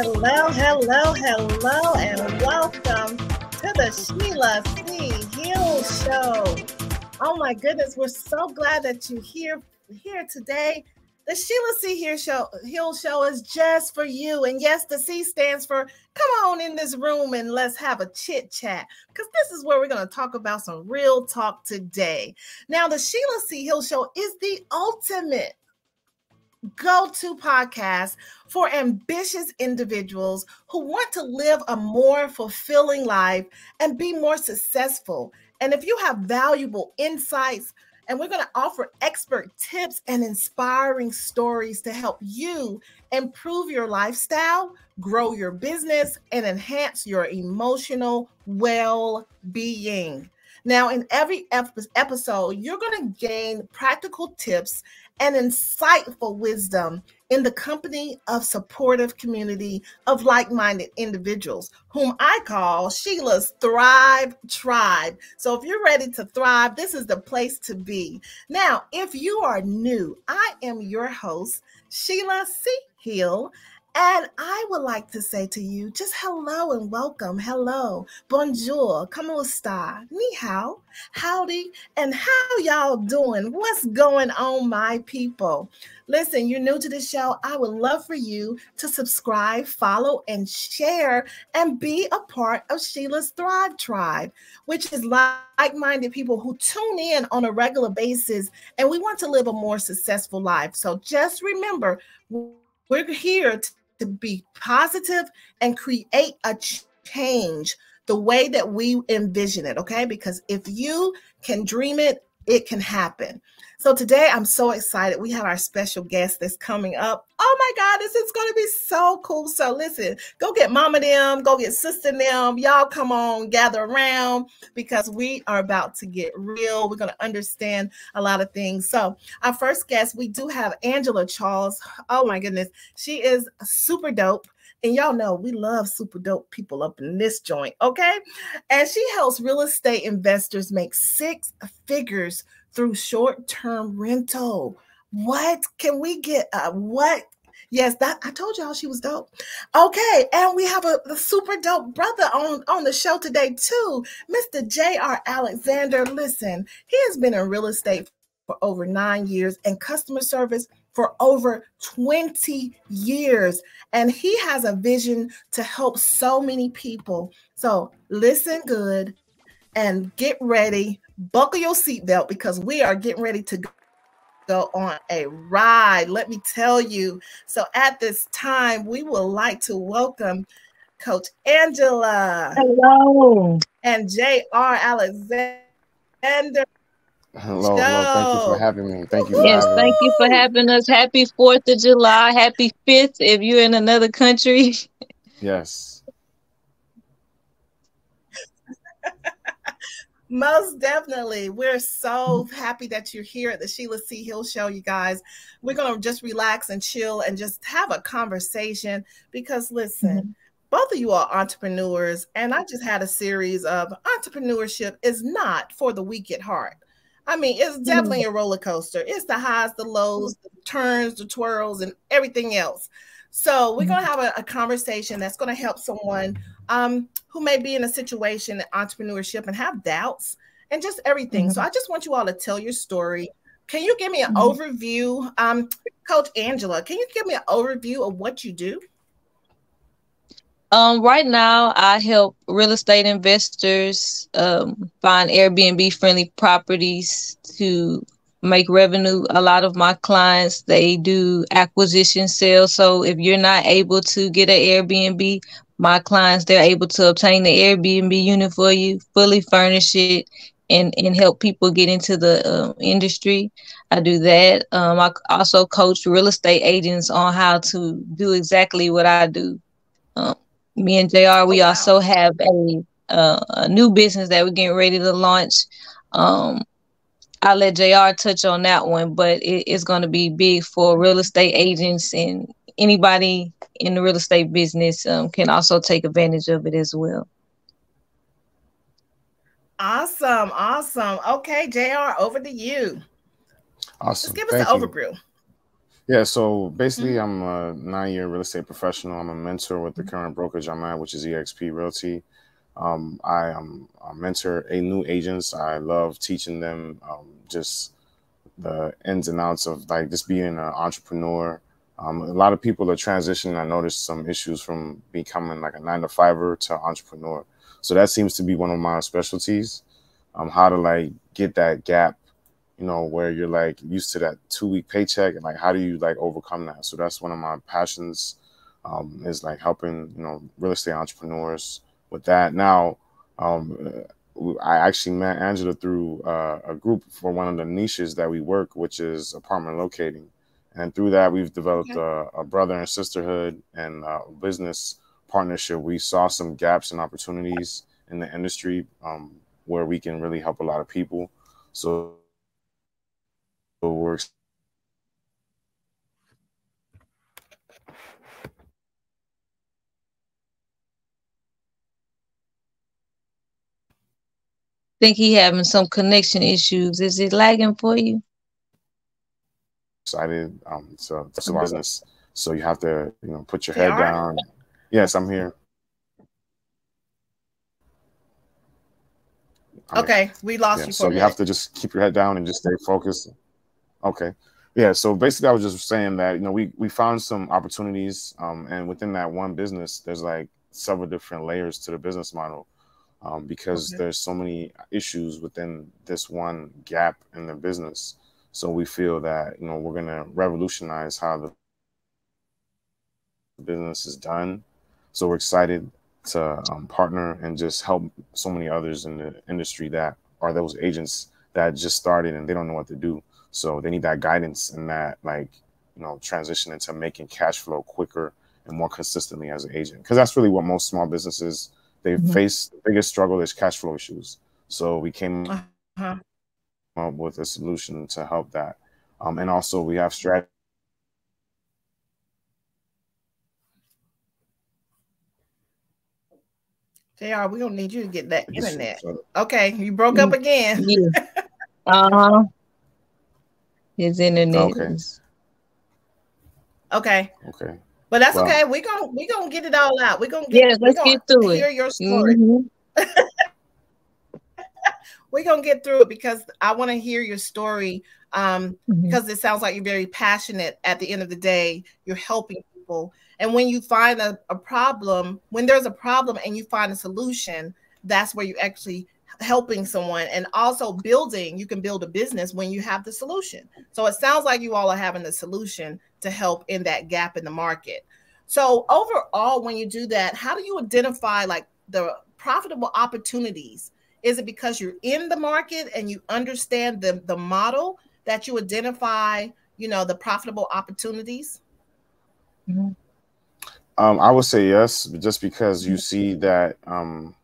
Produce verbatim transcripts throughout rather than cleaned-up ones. Hello, hello, hello, and welcome to the Sheila C. Hill Show. Oh my goodness, we're so glad that you're here, here today. The Sheila C. Hill Show, Hill Show is just for you. And yes, the C stands for come on in this room and let's have a chit chat, because this is where we're going to talk about some real talk today. Now, the Sheila C. Hill Show is the ultimate go-to podcast for ambitious individuals who want to live a more fulfilling life and be more successful. And if you have valuable insights, and we're going to offer expert tips and inspiring stories to help you improve your lifestyle, grow your business, and enhance your emotional well-being. Now, in every episode, you're going to gain practical tips and insightful wisdom in the company of supportive community of like-minded individuals, whom I call Sheila's Thrive Tribe. So if you're ready to thrive, this is the place to be. Now, if you are new, I am your host, Sheila C. Hill, and I would like to say to you, just hello and welcome. Hello, bonjour, como esta, ni hao, howdy, and how y'all doing? What's going on, my people? Listen, you're new to the show. I would love for you to subscribe, follow, and share, and be a part of Sheila's Thrive Tribe, which is like-minded people who tune in on a regular basis, and we want to live a more successful life. So just remember, we're here to be positive and create a change the way that we envision it, okay? Because if you can dream it, it can happen. So today, I'm so excited. We have our special guest that's coming up. Oh my God, this is going to be so cool. So listen, go get mama them, go get sister them. Y'all come on, gather around, because we are about to get real. We're going to understand a lot of things. So our first guest, we do have Angela Charles. Oh my goodness. She is super dope. And y'all know we love super dope people up in this joint, okay? And she helps real estate investors make six figures through short-term rental. What can we get? Uh, what? Yes, that I told y'all she was dope. Okay, and we have a, a super dope brother on, on the show today too, Mister J R Alexander. Listen, he has been in real estate for over nine years and customer service for over twenty years. And he has a vision to help so many people. So listen good and get ready. Buckle your seatbelt, because we are getting ready to go on a ride, let me tell you. So at this time, we would like to welcome Coach Angela. Hello. And J R Alexander. Hello, hello, thank you for having me. Thank you. For yes, thank you for having us. Happy fourth of July. Happy fifth if you're in another country. Yes. Most definitely. We're so happy that you're here at the Sheila C. Hill Show, you guys. We're going to just relax and chill and just have a conversation, because listen, mm-hmm. both of you are entrepreneurs, and I just had a series of entrepreneurship is not for the weak at heart. I mean, it's definitely a roller coaster. It's the highs, the lows, the turns, the twirls, and everything else. So we're going to have a, a conversation that's going to help someone um, who may be in a situation in entrepreneurship and have doubts and just everything. So I just want you all to tell your story. Can you give me an overview? Um, Coach Angela, can you give me an overview of what you do? Um, right now, I help real estate investors um, find Airbnb-friendly properties to make revenue. A lot of my clients, they do acquisition sales. So if you're not able to get an Airbnb, my clients, they're able to obtain the Airbnb unit for you, fully furnish it, and, and help people get into the uh, industry. I do that. Um, I also coach real estate agents on how to do exactly what I do. Um, Me and J R, we also have a, uh, a new business that we're getting ready to launch. Um, I'll let J R touch on that one, but it, it's going to be big for real estate agents, and anybody in the real estate business um, can also take advantage of it as well. Awesome. Awesome. Okay, J R, over to you. Awesome. Just give us an overview. Yeah, so basically mm-hmm. I'm a nine-year real estate professional. I'm a mentor with the current brokerage I'm at, which is E X P Realty. Um, I um, mentor a new agents. I love teaching them um, just the ins and outs of like just being an entrepreneur. Um, a lot of people are transitioning. I noticed some issues from becoming like a nine to fiver to entrepreneur. So that seems to be one of my specialties. Um, how to like get that gap, you know, where you're like used to that two week paycheck, and like, how do you like overcome that? So that's one of my passions, um, is like helping, you know, real estate entrepreneurs with that. Now, um, I actually met Angela through uh, a group for one of the niches that we work, which is apartment locating. And through that, we've developed a, a brother and sisterhood and a business partnership. We saw some gaps and opportunities in the industry um, where we can really help a lot of people. So it works. Think he having some connection issues. Is it lagging for you? Excited. Um, so it's a business. So you have to, you know, put your head down. Yes, I'm here. I'm okay, here. We lost yeah, you. For so you have to just keep your head down and just stay focused. Okay. Yeah. So basically, I was just saying that, you know, we we found some opportunities, um, and within that one business, there's like several different layers to the business model. Um, because okay. there's so many issues within this one gap in the business. So we feel that, you know, we're going to revolutionize how the business is done. So we're excited to um, partner and just help so many others in the industry that are those agents that just started and they don't know what to do. So they need that guidance and that, like, you know, transition into making cash flow quicker and more consistently as an agent. Because that's really what most small businesses They mm-hmm. face. The biggest struggle is cash flow issues. So we came uh-huh. up with a solution to help that. Um, and also we have strategies J R, we don't need you to get that internet. Okay, you broke up again. Yeah. Uh-huh. His internet. Okay. Is... Okay. Okay. But that's well, okay. We're going we gonna get it all out. We're going yeah, we to get through hear it. Your story. Mm-hmm. We're going to get through it because I want to hear your story um, mm-hmm. because it sounds like you're very passionate. At the end of the day, you're helping people. And when you find a, a problem, when there's a problem and you find a solution, that's where you're actually helping someone and also building. You can build a business when you have the solution. So it sounds like you all are having the solution to help in that gap in the market. So overall, when you do that, how do you identify like the profitable opportunities? Is it because you're in the market and you understand the, the model that you identify, you know, the profitable opportunities? Mm-hmm. um, I would say yes, just because you see that um,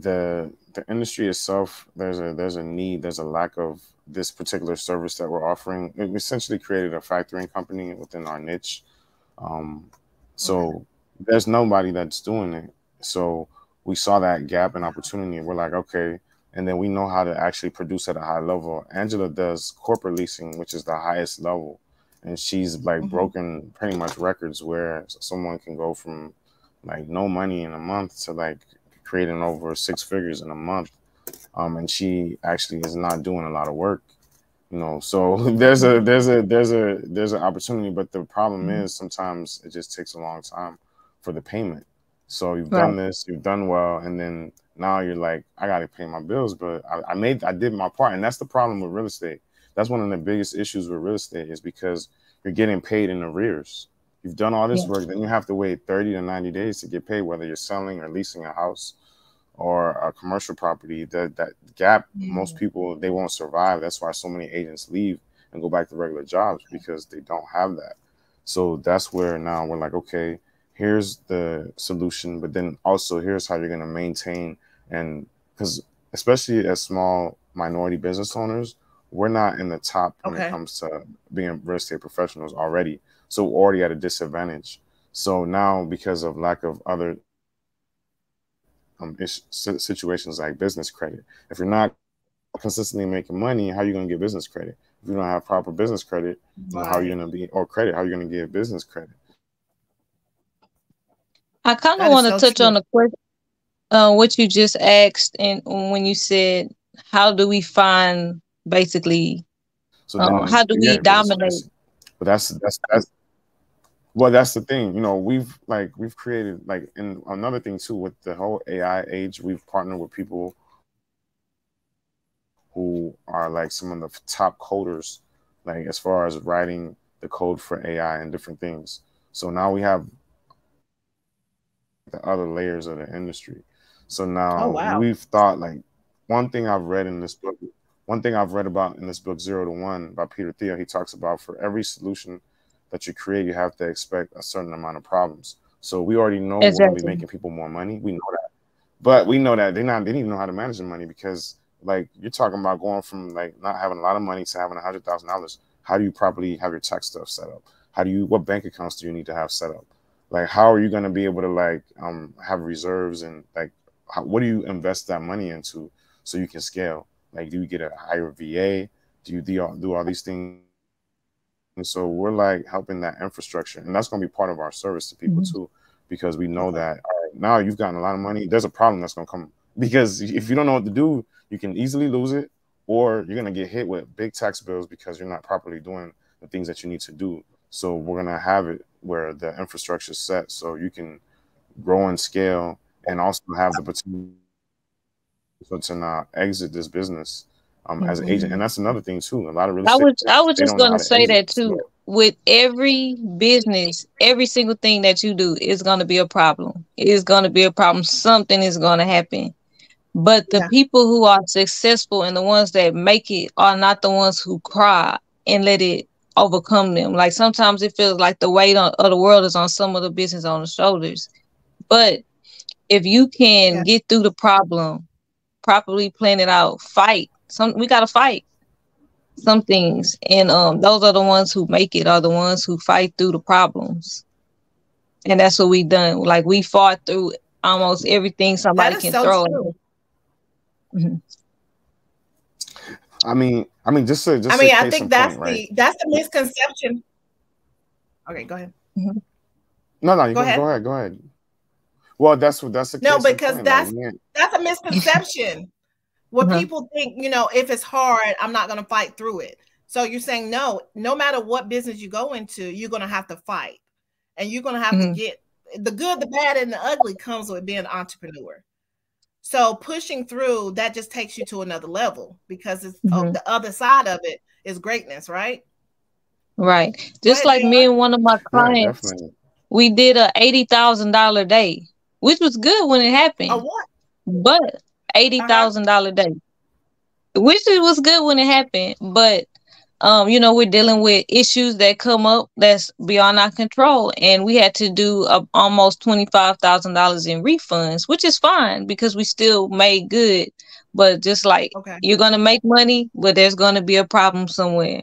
the the industry itself, there's a there's a need, there's a lack of this particular service that we're offering. We essentially created a factoring company within our niche. Um, so okay. there's nobody that's doing it. So we saw that gap in opportunity. We're like, okay. And then we know how to actually produce at a high level. Angela does corporate leasing, which is the highest level. And she's like mm-hmm. broken pretty much records where someone can go from like no money in a month to like creating over six figures in a month. Um, and she actually is not doing a lot of work, you know, so there's a, there's a, there's a, there's an opportunity, but the problem is sometimes it just takes a long time for the payment. So you've right. done this, you've done well. And then now you're like, I got to pay my bills, but I, I made, I did my part. And that's the problem with real estate. That's one of the biggest issues with real estate is because you're getting paid in arrears. You've done all this yeah. work, then you have to wait thirty to ninety days to get paid, whether you're selling or leasing a house or a commercial property. That that gap, mm-hmm. most people, they won't survive. That's why so many agents leave and go back to regular jobs because they don't have that. So that's where now we're like, okay, here's the solution, but then also here's how you're going to maintain. And because especially as small minority business owners, we're not in the top when okay. it comes to being real estate professionals already. So we're already at a disadvantage. So now because of lack of other Um, situations like business credit. If you're not consistently making money, how are you going to get business credit? if you don't have proper business credit, right. how are you going to be, or credit, how are you going to give business credit? I kind of want to touch on the question, uh, what you just asked, and when you said, how do we find basically, so um, how do we dominate? But that's, that's, that's, well, that's the thing, you know, we've like, we've created like, and another thing too, with the whole A I age, we've partnered with people who are like some of the top coders, like as far as writing the code for A I and different things. So now we have the other layers of the industry. So now oh, wow. we've thought like, one thing I've read in this book, one thing I've read about in this book, Zero to One by Peter Thiel, he talks about for every solution that you create, you have to expect a certain amount of problems. So we already know exactly. we'll be making people more money. We know that. But we know that they're not, they didn't even know how to manage their money, because like you're talking about going from like not having a lot of money to having a hundred thousand dollars. How do you properly have your tax stuff set up? How do you, what bank accounts do you need to have set up? Like, how are you going to be able to like um, have reserves, and like, how, what do you invest that money into? So you can scale. Like, do you get a higher V A? Do you do all, do all these things? And so we're like helping that infrastructure, and that's going to be part of our service to people mm-hmm. too, because we know that all right, now you've gotten a lot of money. There's a problem that's going to come, because if you don't know what to do, you can easily lose it, or you're going to get hit with big tax bills because you're not properly doing the things that you need to do. So we're going to have it where the infrastructure is set, so you can grow and scale, and also have the potential. So to now exit this business um, mm-hmm. as an agent. And that's another thing too. A lot of real estate. I was, I was just going to say that too. Yeah. With every business, every single thing that you do is going to be a problem. It is going to be a problem. Something is going to happen. But the yeah. people who are successful and the ones that make it are not the ones who cry and let it overcome them. Like sometimes it feels like the weight on, of the world is on some of the business on the shoulders. But if you can yeah. get through the problem, properly plan it out, fight. Some we gotta fight some things, and um those are the ones who make it, are the ones who fight through the problems. And that's what we done. Like we fought through almost everything somebody can so throw true. At mm-hmm. I mean I mean just to, just I mean I think that's point, the right? that's the misconception. Okay, go ahead. Mm-hmm. No, no, you go, can, ahead. go ahead, go ahead. Well, that's what that's the no, because that's like, that's a misconception. What mm-hmm. people think, you know, if it's hard, I'm not going to fight through it. So you're saying no, no matter what business you go into, you're going to have to fight, and you're going to have mm-hmm. to get the good, the bad, and the ugly comes with being an entrepreneur. So pushing through that just takes you to another level, because it's mm-hmm. oh, the other side of it is greatness, right? Right. Just like me and one of my clients, yeah, we did a eighty thousand dollar day. Which was good when it happened, oh, what? But eighty thousand dollars a day, which was good when it happened. But, um, you know, we're dealing with issues that come up that's beyond our control. And we had to do uh, almost twenty-five thousand dollars in refunds, which is fine because we still made good. But just like okay. you're going to make money, but there's going to be a problem somewhere.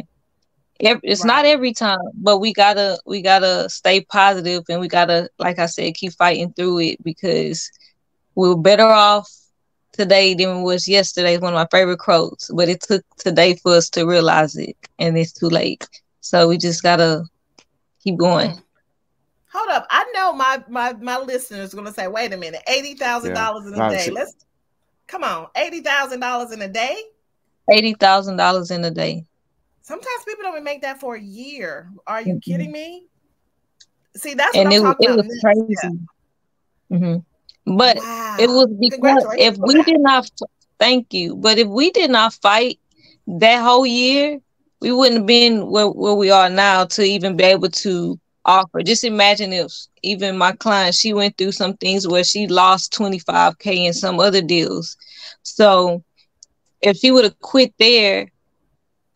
It's right. not every time, but we gotta we gotta stay positive, and we gotta, like I said, keep fighting through it, because we're better off today than we was yesterday. One of my favorite quotes, but it took today for us to realize it, and it's too late. So we just gotta keep going. Hold up, I know my my my listeners are gonna say, "Wait a minute, eighty thousand yeah. dollars in a day." Let's come on, eighty thousand dollars in a day. Eighty thousand dollars in a day. Sometimes people don't even make that for a year. Are you mm-hmm. kidding me? See, that's and what I'm it, talking it about. Was crazy. Yeah. Mm-hmm. But wow. it was because if we did not, thank you. But if we did not fight that whole year, we wouldn't have been where, where we are now to even be able to offer. Just imagine if even my client, she went through some things where she lost twenty-five K in some other deals. So if she would have quit there,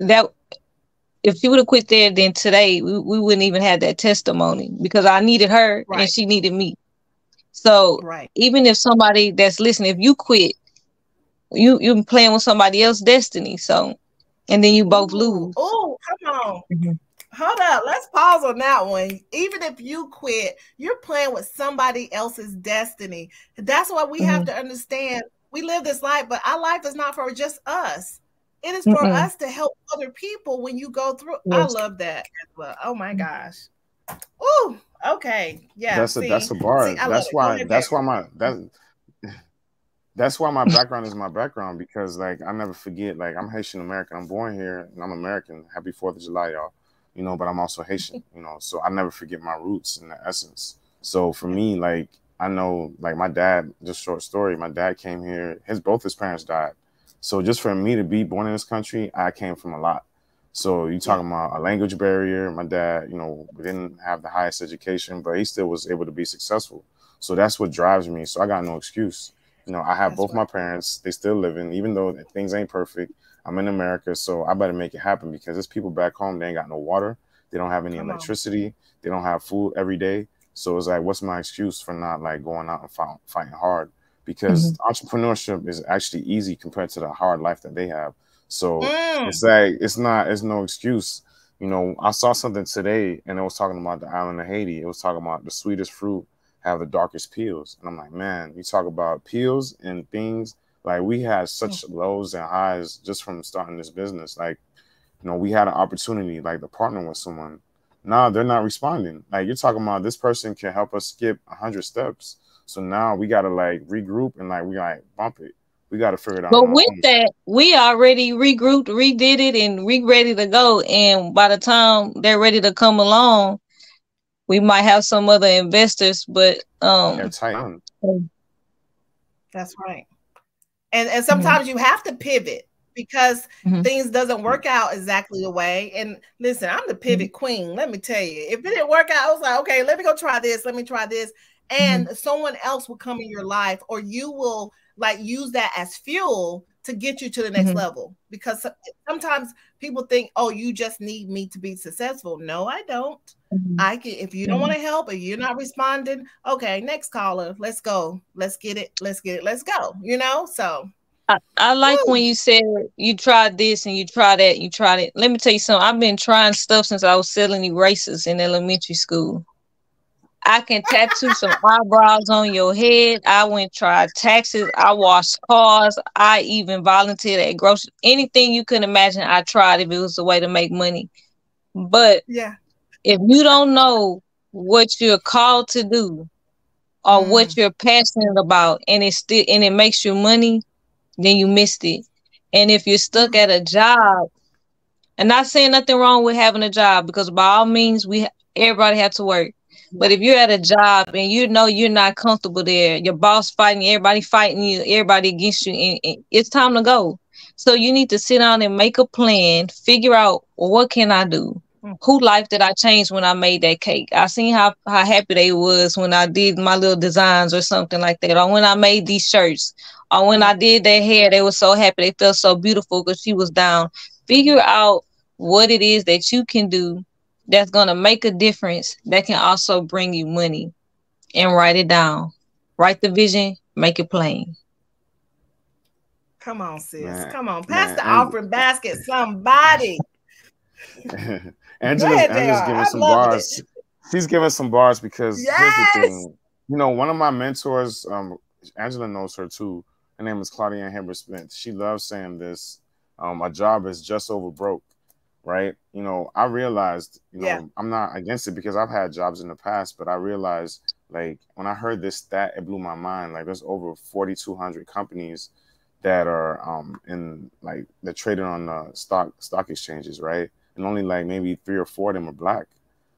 that if she would have quit there, then today we, we wouldn't even have that testimony, because I needed her right. and she needed me. So right. even if somebody that's listening, if you quit, you, you're playing with somebody else's destiny. So, and then you both lose. Oh, come on. Mm-hmm. Hold up. Let's pause on that one. Even if you quit, you're playing with somebody else's destiny. That's what we mm-hmm. have to understand. We live this life, but our life is not for just us. It is for Mm-mm. us to help other people when you go through. Yes. I love that. Oh my gosh. Oh, okay. Yeah. That's see, a that's a bar. See, that's why that's why my that that's why my background is my background, because like I never forget, like I'm Haitian American. I'm born here and I'm American. Happy Fourth of July, y'all. You know, but I'm also Haitian, you know, so I never forget my roots and the essence. So for me, like I know, like my dad, just short story, my dad came here, his both his parents died. So just for me to be born in this country, I came from a lot. So you talking about a language barrier. My dad, you know, didn't have the highest education, but he still was able to be successful. So that's what drives me. So I got no excuse. You know, I have that's both right. my parents. They still living, even though things ain't perfect. I'm in America, so I better make it happen, because there's people back home. They ain't got no water. They don't have any Come electricity. On. They don't have food every day. So it's like, what's my excuse for not like going out and fight, fighting hard? Because mm-hmm. entrepreneurship is actually easy compared to the hard life that they have. So mm. it's like, it's not, it's no excuse. You know, I saw something today and it was talking about the island of Haiti. It was talking about the sweetest fruit have the darkest peels. And I'm like, man, you talk about peels and things. Like we had such mm. lows and highs just from starting this business. Like, you know, we had an opportunity like to partner with someone. Nah, they're not responding. Like you're talking about this person can help us skip a hundred steps. So now we got to like regroup and like we got to bump it. We got to figure it out. But with that, we already regrouped, redid it, and we ready to go. And by the time they're ready to come along, we might have some other investors. But um, they're tight. That's right. And and sometimes mm-hmm. you have to pivot because mm-hmm. things doesn't work out exactly the way. And listen, I'm the pivot mm-hmm. queen. Let me tell you, if it didn't work out, I was like, okay, let me go try this. Let me try this. And mm-hmm. someone else will come in your life, or you will like use that as fuel to get you to the next mm-hmm. level. Because sometimes people think, oh, you just need me to be successful. No, I don't. Mm-hmm. I can, if you don't mm-hmm. want to help, if you're not responding, okay, next caller, let's go. Let's get it. Let's get it. Let's go. You know, so. I, I like Ooh. when you said you tried this and you tried that, and you tried it. Let me tell you something. I've been trying stuff since I was selling erasers in elementary school. I can tattoo some eyebrows on your head. I went tried taxes. I washed cars. I even volunteered at grocery. Anything you couldn't imagine, I tried if it was a way to make money. But yeah, if you don't know what you're called to do or mm. what you're passionate about, and it still and it makes you money, then you missed it. And if you're stuck at a job, and not saying nothing wrong with having a job, because by all means, we everybody have to work. But if you're at a job and you know you're not comfortable there, your boss fighting, everybody fighting you, everybody against you, and, and it's time to go. So you need to sit down and make a plan, figure out, well, what can I do? Who life did I change when I made that cake? I seen how, how happy they was when I did my little designs or something like that, or when I made these shirts, or when I did their hair, they were so happy. They felt so beautiful because she was down. Figure out what it is that you can do that's going to make a difference, that can also bring you money, and write it down. Write the vision, make it plain. Come on, sis. Man, Come on. Pass man, the Angela. offering basket, somebody. Angela's, Angela's giving I some bars. It. She's giving some bars because yes! here's the thing. You know, one of my mentors, um, Angela knows her too. Her name is Claudia Amber Smith. She loves saying this. Um, a job is just over broke. Right. You know, I realized, you know, yeah. I'm not against it because I've had jobs in the past, but I realized like when I heard this stat, it blew my mind. Like there's over forty-two hundred companies that are um, in like they're traded on uh, stock stock exchanges. Right. And only like maybe three or four of them are black.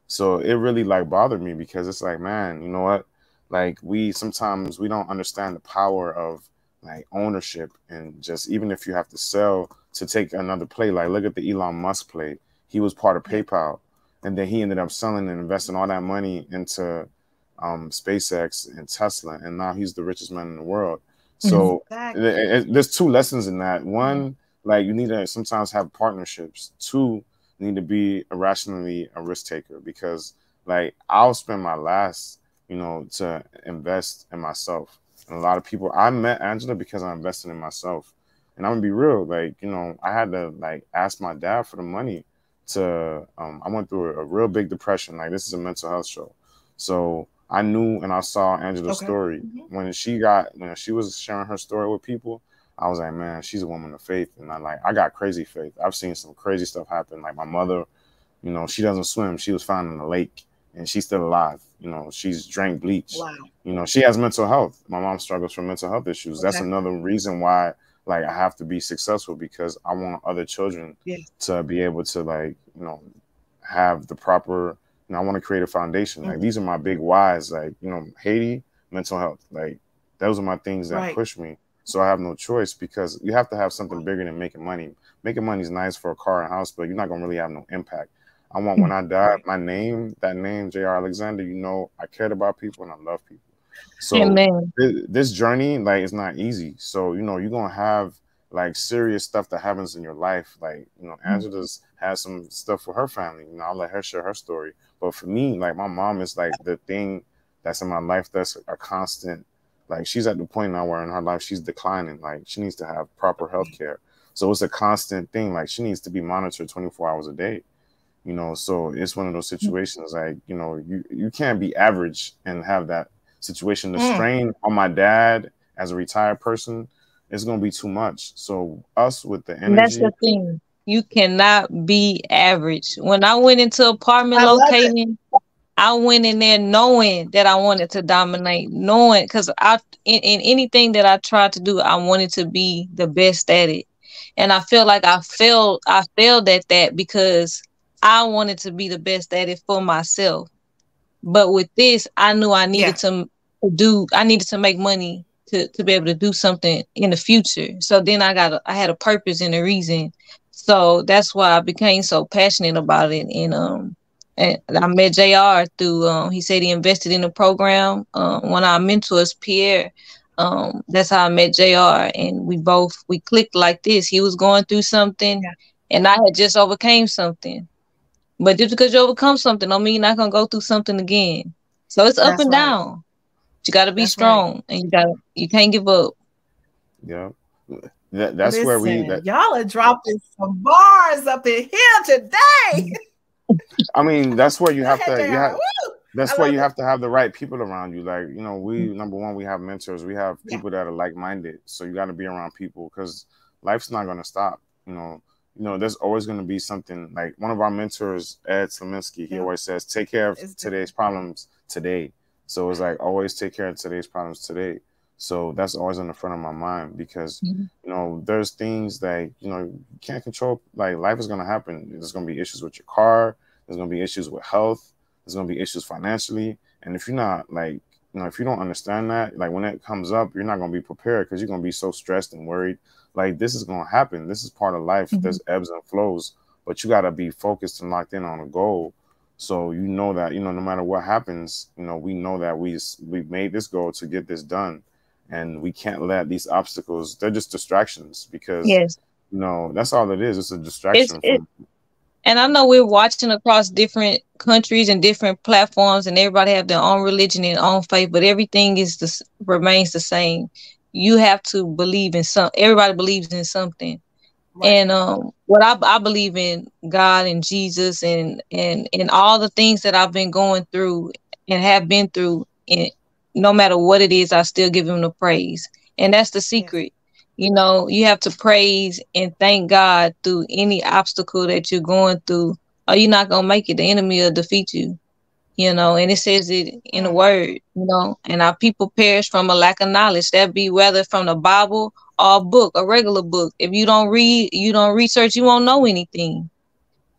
So it really like bothered me because it's like, man, you know what? Like we sometimes we don't understand the power of like ownership, and just even if you have to sell to take another play, like look at the Elon Musk play. He was part of PayPal, and then he ended up selling and investing all that money into um, SpaceX and Tesla, and now he's the richest man in the world. So exactly. it, it, there's two lessons in that. One, like you need to sometimes have partnerships. Two, you need to be irrationally a risk taker, because like I'll spend my last, you know, to invest in myself. And a lot of people, I met Angela because I invested in myself. And I'm gonna be real, like, you know, I had to like ask my dad for the money to, um, I went through a, a real big depression. Like this is a mental health show. So I knew, and I saw Angela's okay. story. Mm-hmm. When she got, when she was sharing her story with people, I was like, man, she's a woman of faith. And I like, I got crazy faith. I've seen some crazy stuff happen. Like my mother, you know, she doesn't swim. She was found in the lake and she's still alive. You know, she's drank bleach. Wow. You know, she has mental health. My mom struggles with mental health issues. Okay. That's another reason why, like, I have to be successful, because I want other children yeah. to be able to, like, you know, have the proper, you know, I want to create a foundation. Mm-hmm. Like, these are my big whys. Like, you know, Haiti, mental health. Like, those are my things that right. pushed me. So I have no choice, because you have to have something bigger than making money. Making money is nice for a car and house, but you're not going to really have no impact. I want, when I die, my name, that name, J R. Alexander, you know, I cared about people and I love people. So Amen. Th this journey, like, it's not easy. So, you know, you're going to have, like, serious stuff that happens in your life. Like, you know, Angela's mm-hmm. has some stuff for her family. You know, I'll let her share her story. But for me, like, my mom is, like, the thing that's in my life that's a constant. Like, she's at the point now where in her life she's declining. Like, she needs to have proper health care. So it's a constant thing. Like, she needs to be monitored twenty-four hours a day, you know? So it's one of those situations, like, you know, you, you can't be average and have that situation. The strain on my dad as a retired person is going to be too much. So us with the energy. That's the thing. You cannot be average. When I went into apartment locating, I went in there knowing that I wanted to dominate, knowing because I in, in anything that I tried to do, I wanted to be the best at it. And I feel like I failed, I failed at that because I wanted to be the best at it for myself. But with this, I knew I needed yeah. to do, I needed to make money to, to be able to do something in the future. So then I got, a, I had a purpose and a reason. So that's why I became so passionate about it. And, um, And I met J R through, um, he said he invested in the program. Um, one of our mentors, Pierre, um, that's how I met J R. And we both, we clicked like this. He was going through something yeah. and I had just overcame something. But just because you overcome something don't mean you're not going to go through something again. So it's that's up and right. down. You got to be that's strong right. and you got you can't give up. Yeah. That, that's Listen, where we. That, y'all are dropping some bars up in here today. I mean, that's where you have to. You have, that's where you have to have the right people around you. Like, you know, we number one, we have mentors. We have people yeah. that are like-minded. So you got to be around people because life's not going to stop. You know, you know, there's always going to be something. Like one of our mentors, Ed Slominski, he yeah. always says, "Take care of it's today's good. problems today." So it's like always take care of today's problems today. So that's always in the front of my mind because, mm-hmm. you know, there's things that, you know, you can't control. Like life is going to happen. There's going to be issues with your car. There's going to be issues with health. There's going to be issues financially. And if you're not like, you know, if you don't understand that, like when it comes up, you're not going to be prepared because you're going to be so stressed and worried. Like this is going to happen. This is part of life. Mm-hmm. There's ebbs and flows, but you got to be focused and locked in on a goal. So, you know that, you know, no matter what happens, you know, we know that we we've made this goal to get this done. And we can't let these obstacles, they're just distractions because, yes. you know, that's all it is. It's a distraction. It's, it, and I know we're watching across different countries and different platforms and everybody have their own religion and own faith, but everything is the, remains the same. You have to believe in some, everybody believes in something. Right. And um, what I, I believe in God and Jesus and, and, and all the things that I've been going through and have been through in no matter what it is, I still give him the praise. And that's the secret. You know, you have to praise and thank God through any obstacle that you're going through, or you're not going to make it. The enemy will defeat you, you know, and it says it in the word, you know, and our people perish from a lack of knowledge. That be whether from the Bible or a book, a regular book. If you don't read, you don't research, you won't know anything.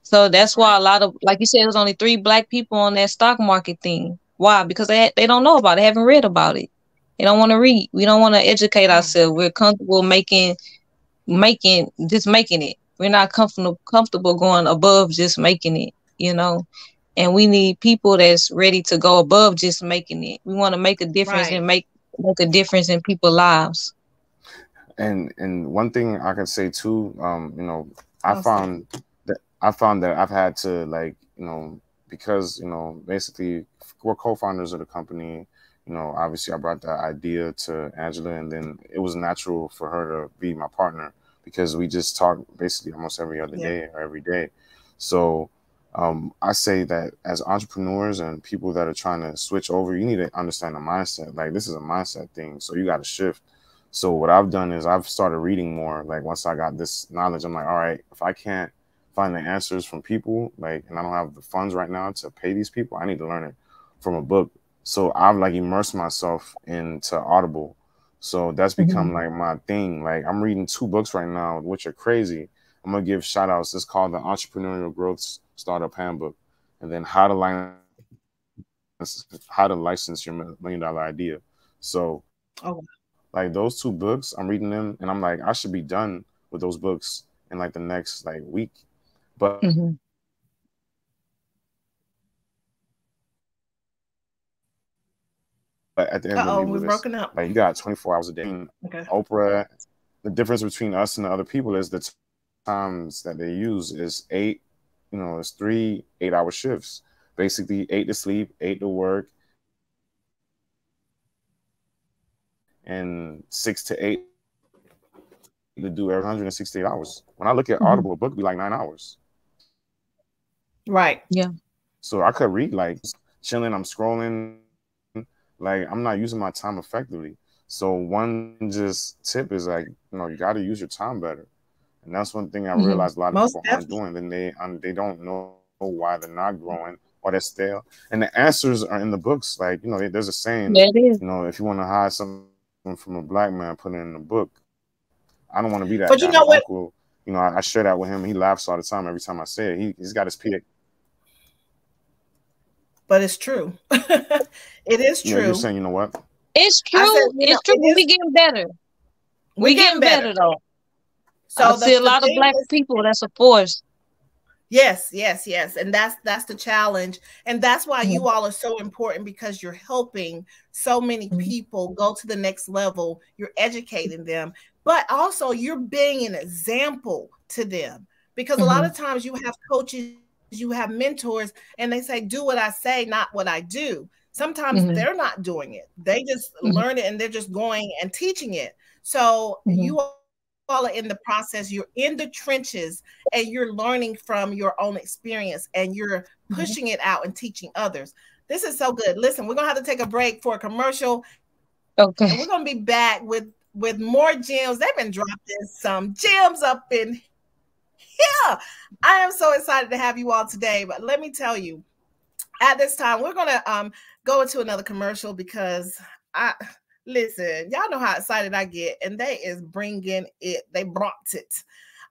So that's why a lot of, like you said, there's only three black people on that stock market thing. Why? Because they, they don't know about it. They haven't read about it. They don't want to read. We don't want to educate ourselves. We're comfortable making, making, just making it. We're not comfortable, comfortable going above just making it, you know, and we need people that's ready to go above just making it. We want to make a difference right. and make, make a difference in people's lives. And, and one thing I can say too, um, you know, I awesome. found that I found that I've had to like, you know, because, you know, basically we're co-founders of the company. You know, obviously I brought the idea to Angela and then it was natural for her to be my partner because we just talk basically almost every other yeah. day or every day. So um, I say that as entrepreneurs and people that are trying to switch over, you need to understand the mindset. Like this is a mindset thing. So you got to shift. So what I've done is I've started reading more. Like, once I got this knowledge, I'm like, all right, if I can't find the answers from people, like, and I don't have the funds right now to pay these people, I need to learn it from a book. So I've like immersed myself into Audible. So that's become mm-hmm. like my thing. Like, I'm reading two books right now, which are crazy. I'm going to give shout outs. It's called The Entrepreneurial Growth Startup Handbook. And then How to Line How to License Your Million Dollar Idea. So oh. like those two books, I'm reading them and I'm like, I should be done with those books in like the next like week. But mm-hmm. But at the end Uh-oh, of the we've broken up. Like, you got twenty-four hours a day. Okay. Oprah, the difference between us and the other people is the times that they use is eight, you know, it's three eight-hour shifts. Basically, eight to sleep, eight to work, and six to eight to do every one hundred sixty-eight hours. When I look at mm-hmm. Audible, a book would be like nine hours. Right, yeah. So I could read, like, chilling, I'm scrolling. Like, I'm not using my time effectively. So one just tip is, like, you know, you got to use your time better. And that's one thing I mm-hmm. realized a lot of Most people definitely. aren't doing. And they, um, they don't know why they're not growing or they're stale. And the answers are in the books. Like, you know, there's a saying, yeah, you know, if you want to hide something from a black man, put it in the book. I don't want to be that but guy. You know, what? Uncle, you know, I, I share that with him. He laughs all the time every time I say it. He, he's got his P H D. But it's true. It is true. Yeah, you're saying, you know what? It's true. Said, it's true. It we getting better. We, we getting better, better though. So I see a lot of black is, people. That's a force. Yes, yes, yes. And that's that's the challenge. And that's why mm-hmm. you all are so important, because you're helping so many mm-hmm. people go to the next level. You're educating them, but also you're being an example to them, because mm-hmm. a lot of times you have coaches, you have mentors, and they say, do what I say, not what I do. Sometimes mm-hmm. they're not doing it. They just mm-hmm. learn it and they're just going and teaching it. So mm-hmm. you all are in the process. You're in the trenches and you're learning from your own experience and you're pushing mm-hmm. it out and teaching others. This is so good. Listen, we're going to have to take a break for a commercial. Okay. And we're going to be back with, with more gems. They've been dropping some gems up in Yeah, I am so excited to have you all today. But let me tell you, at this time, we're going to um, go into another commercial, because I listen, y'all know how excited I get. And they is bringing it. They brought it.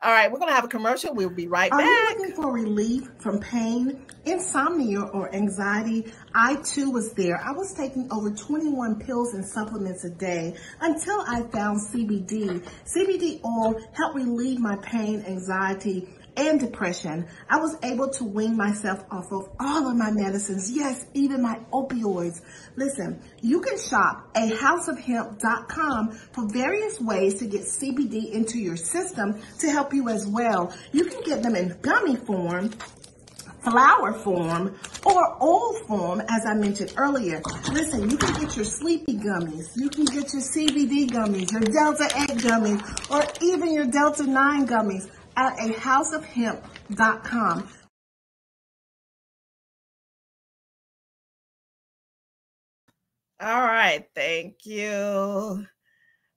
All right, we're going to have a commercial. We'll be right back. Are you looking for relief from pain, insomnia, or anxiety? I, too, was there. I was taking over twenty-one pills and supplements a day until I found C B D. C B D oil helped relieve my pain, anxiety, and depression. I was able to wean myself off of all of my medicines, yes, even my opioids. Listen, you can shop a house of hemp dot com for various ways to get C B D into your system to help you as well. You can get them in gummy form, flower form, or oil form, as I mentioned earlier. Listen, you can get your sleepy gummies, you can get your C B D gummies, your Delta eight gummies, or even your Delta nine gummies at a house of hemp dot com. All right, thank you.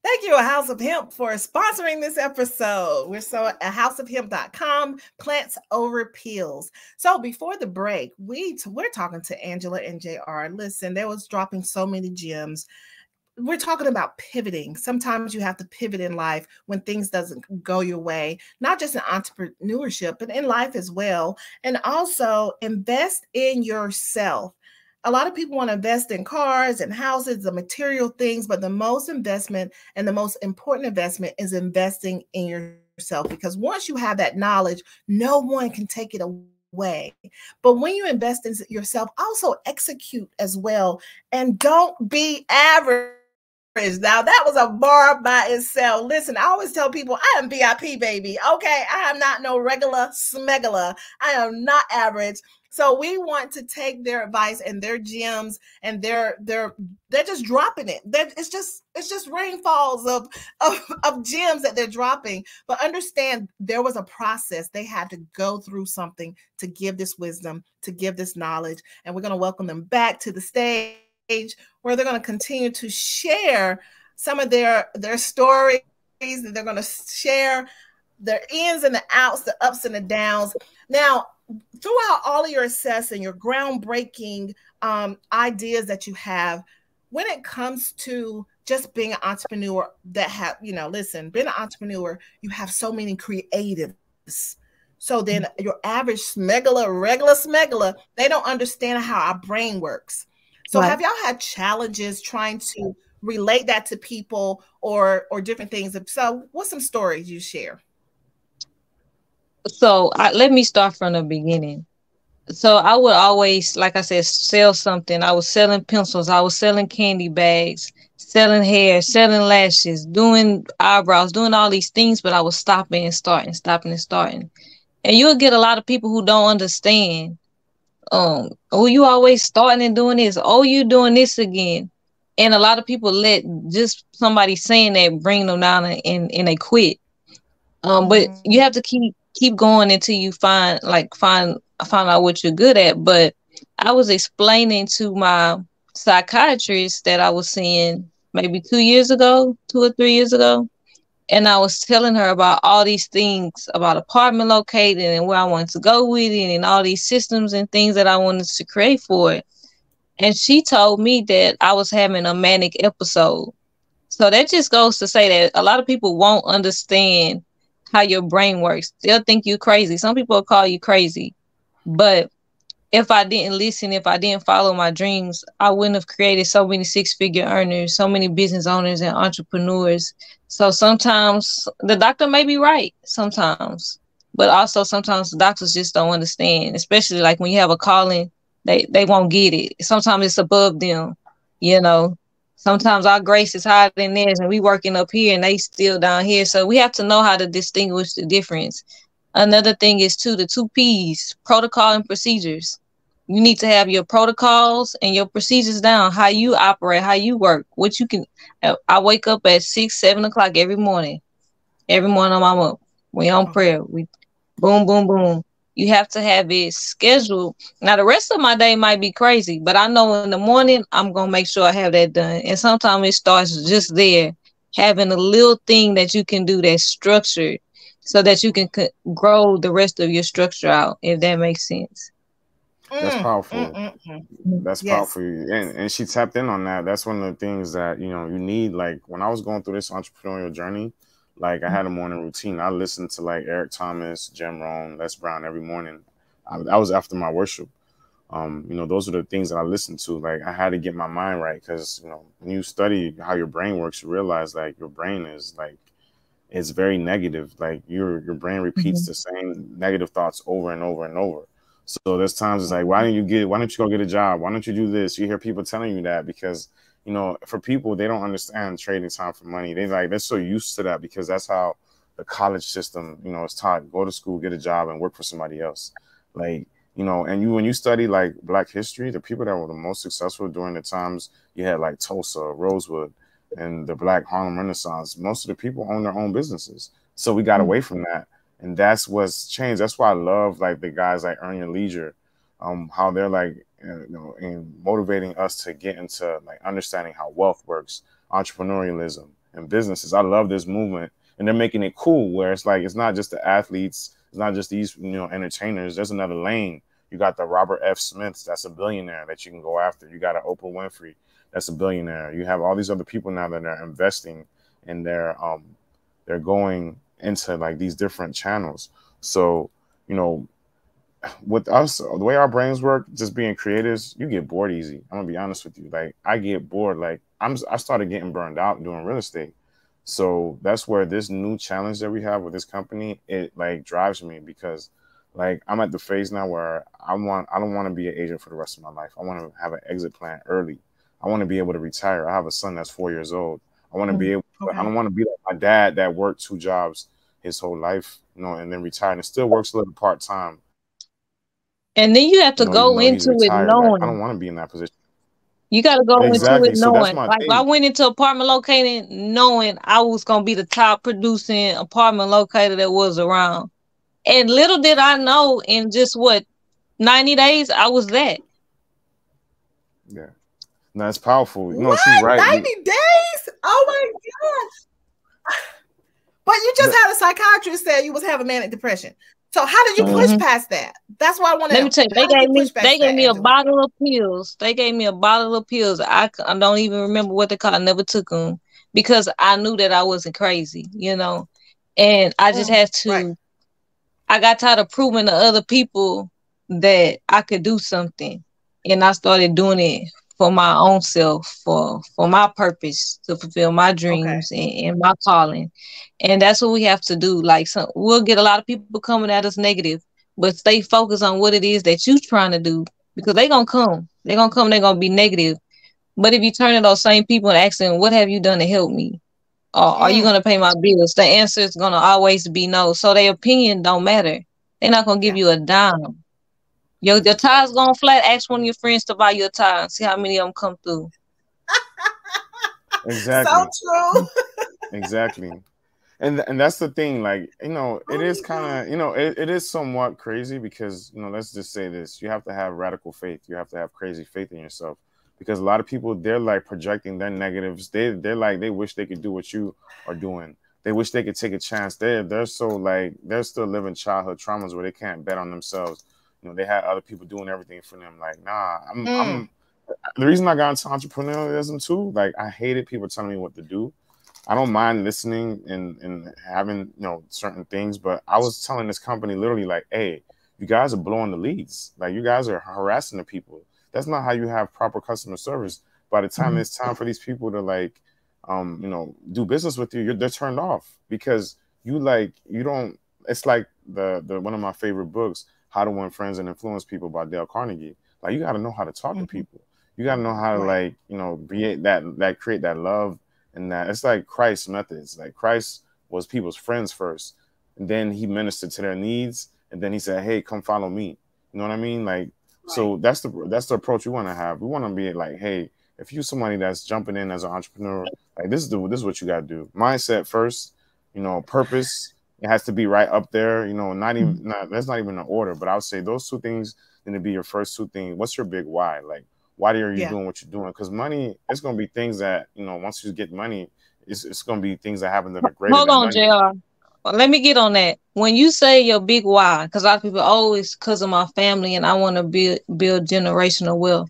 Thank you, A House of Hemp, for sponsoring this episode. We're so at a house of hemp dot com, plants over pills. So before the break, we we're talking to Angela and J R. Listen, they was dropping so many gems. We're talking about pivoting. Sometimes you have to pivot in life when things doesn't go your way, not just in entrepreneurship, but in life as well. And also invest in yourself. A lot of people want to invest in cars and houses, the material things, but the most investment and the most important investment is investing in yourself, because once you have that knowledge, no one can take it away. But when you invest in yourself, also execute as well, and don't be average. Now, that was a bar by itself. Listen, I always tell people I am V I P, baby. Okay, I am not no regular smegula. I am not average. So we want to take their advice and their gems, and they're they're they're just dropping it. That it's just it's just rainfalls of, of of gems that they're dropping. But understand, there was a process. They had to go through something to give this wisdom, to give this knowledge. And we're going to welcome them back to the stage, where they're going to continue to share some of their, their stories that they're going to share, their ins and the outs, the ups and the downs. Now, throughout all of your assess and your groundbreaking um, ideas that you have, when it comes to just being an entrepreneur that have, you know, listen, being an entrepreneur, you have so many creatives. So then your average smuggler, regular smuggler, they don't understand how our brain works. So right. Have y'all had challenges trying to relate that to people or or different things? So what's some stories you share? So I, let me start from the beginning. So I would always, like I said, sell something. I was selling pencils. I was selling candy bags, selling hair, selling lashes, doing eyebrows, doing all these things. But I was stopping and starting, stopping and starting. And you'll get a lot of people who don't understand. Um, oh, you always starting and doing this. Oh, you doing this again. And a lot of people let just somebody saying that bring them down and, and, and they quit. Um, but you have to keep keep going until you find like find find out what you're good at. But I was explaining to my psychiatrist that I was seeing maybe two years ago, two or three years ago. And I was telling her about all these things about apartment locating and where I wanted to go with it and all these systems and things that I wanted to create for it. And she told me that I was having a manic episode. So that just goes to say that a lot of people won't understand how your brain works. They'll think you're crazy. Some people will call you crazy. But if I didn't listen, if I didn't follow my dreams, I wouldn't have created so many six-figure earners, so many business owners and entrepreneurs. So sometimes the doctor may be right, sometimes. But also sometimes the doctors just don't understand, especially like when you have a calling. They they won't get it. Sometimes it's above them, you know. Sometimes our grace is higher than theirs, and we working up here, and they still down here. So we have to know how to distinguish the difference. Another thing is, too, the two Ps, protocol and procedures. You need to have your protocols and your procedures down, how you operate, how you work, what you can. I wake up at six, seven o'clock every morning. Every morning I'm up. We on prayer. We boom, boom, boom. You have to have it scheduled. Now, the rest of my day might be crazy, but I know in the morning, I'm going to make sure I have that done. And sometimes it starts just there, having a little thing that you can do that's structured so that you can c grow the rest of your structure out, if that makes sense. That's powerful. Mm, mm, mm, mm. That's yes. powerful. And, and she tapped in on that. That's one of the things that, you know, you need. Like, when I was going through this entrepreneurial journey, like, I had a morning routine. I listened to, like, Eric Thomas, Jim Rohn, Les Brown every morning. I, I was after my worship. Um, you know, those are the things that I listened to. Like, I had to get my mind right because, you know, when you study how your brain works, you realize, like, your brain is, like, it's very negative. Like, your your brain repeats mm-hmm. the same negative thoughts over and over and over. So there's times it's like, why don't you get, why don't you go get a job? Why don't you do this? You hear people telling you that because, you know, for people, they don't understand trading time for money. They like they're so used to that because that's how the college system, you know, is taught. Go to school, get a job, and work for somebody else. Like, you know, and you when you study like Black history, the people that were the most successful during the times you had like Tulsa, Rosewood, and the Black Harlem Renaissance. Most of the people own their own businesses, so we got away from that, and that's what's changed. That's why I love like the guys like Earn Your Leisure, um, how they're like. You know, and motivating us to get into like understanding how wealth works, entrepreneurialism, and businesses. I love this movement, and they're making it cool where it's like it's not just the athletes, it's not just these you know entertainers. There's another lane. You got the Robert F. Smiths, that's a billionaire that you can go after. You got an Oprah Winfrey, that's a billionaire. You have all these other people now that are investing, and they're um they're going into like these different channels. So you know. With us, the way our brains work, just being creatives, you get bored easy. I'm gonna be honest with you. Like I get bored. Like I'm, I started getting burned out doing real estate. So that's where this new challenge that we have with this company, it like drives me because, like, I'm at the phase now where I want, I don't want to be an agent for the rest of my life. I want to have an exit plan early. I want to be able to retire. I have a son that's four years old. I want to be able. Okay. I don't want to be like my dad that worked two jobs his whole life, you know, and then retired and still works a little part time. And then you have to you know, go you know, into it knowing. Like, I don't want to be in that position. You got to go exactly. into it knowing. So like thing. I went into apartment locating knowing I was going to be the top producing apartment locator that was around. And little did I know in just what, ninety days, I was that. Yeah. No, that's powerful. No, she's right. ninety days? weeks. Oh my gosh. But you just had a psychiatrist say you was having manic depression. So how did you push mm-hmm. past that? That's why I wanted. Let me tell you, they gave me they gave me a bottle of pills. They gave me a bottle of pills. I, I don't even remember what they called. I never took them because I knew that I wasn't crazy, you know. And I just had to. Right. I got tired of proving to other people that I could do something, and I started doing it for my own self, for for my purpose, to fulfill my dreams okay. and, and my calling. And that's what we have to do. Like, some, we'll get a lot of people coming at us negative, but stay focused on what it is that you're trying to do, because they're going to come. They're going to come. They're going to be negative. But if you turn to those same people and ask them, what have you done to help me? Or mm. are you going to pay my bills? The answer is going to always be no. So their opinion don't matter. They're not going to give yeah. you a dime. Yo, your tires going flat. Ask one of your friends to buy your tire and see how many of them come through. Exactly. So true. Exactly. And and that's the thing. Like, you know, it is kind of, you know, it, it is somewhat crazy because, you know, let's just say this. You have to have radical faith. You have to have crazy faith in yourself, because a lot of people, they're like projecting their negatives. They, they're like, they wish they could do what you are doing. They wish they could take a chance. They're, they're so like, they're still living childhood traumas where they can't bet on themselves. You know, they had other people doing everything for them. Like, nah, I'm, mm. I'm the reason I got into entrepreneurialism too. Like, I hated people telling me what to do. I don't mind listening and, and having, you know, certain things, but I was telling this company literally like, hey, you guys are blowing the leads. Like, you guys are harassing the people. That's not how you have proper customer service. By the time mm. it's time for these people to like, um, you know, do business with you, you're, they're turned off because you like, you don't, it's like the, the, one of my favorite books, How to Win Friends and Influence People by Dale Carnegie. Like, you got to know how to talk to people. You got to know how to, like, you know, create that, that create that love. And that it's like Christ's methods. Like, Christ was people's friends first, and then he ministered to their needs. And then he said, hey, come follow me. You know what I mean? Like, so that's the, that's the approach we want to have. We want to be like, hey, if you're somebody that's jumping in as an entrepreneur, like, this is the, this is what you got to do. Mindset first, you know, purpose. It has to be right up there, you know, not even, not, that's not even an order, but I would say those two things need to be your first two things. What's your big why? Like, why are you yeah. doing what you're doing? Because money, it's going to be things that, you know, once you get money, it's, it's going to be things that happen that are greater Hold on, J R. Well, let me get on that. When you say your big why, because a lot of people always, because of my family and I want to build, build generational wealth.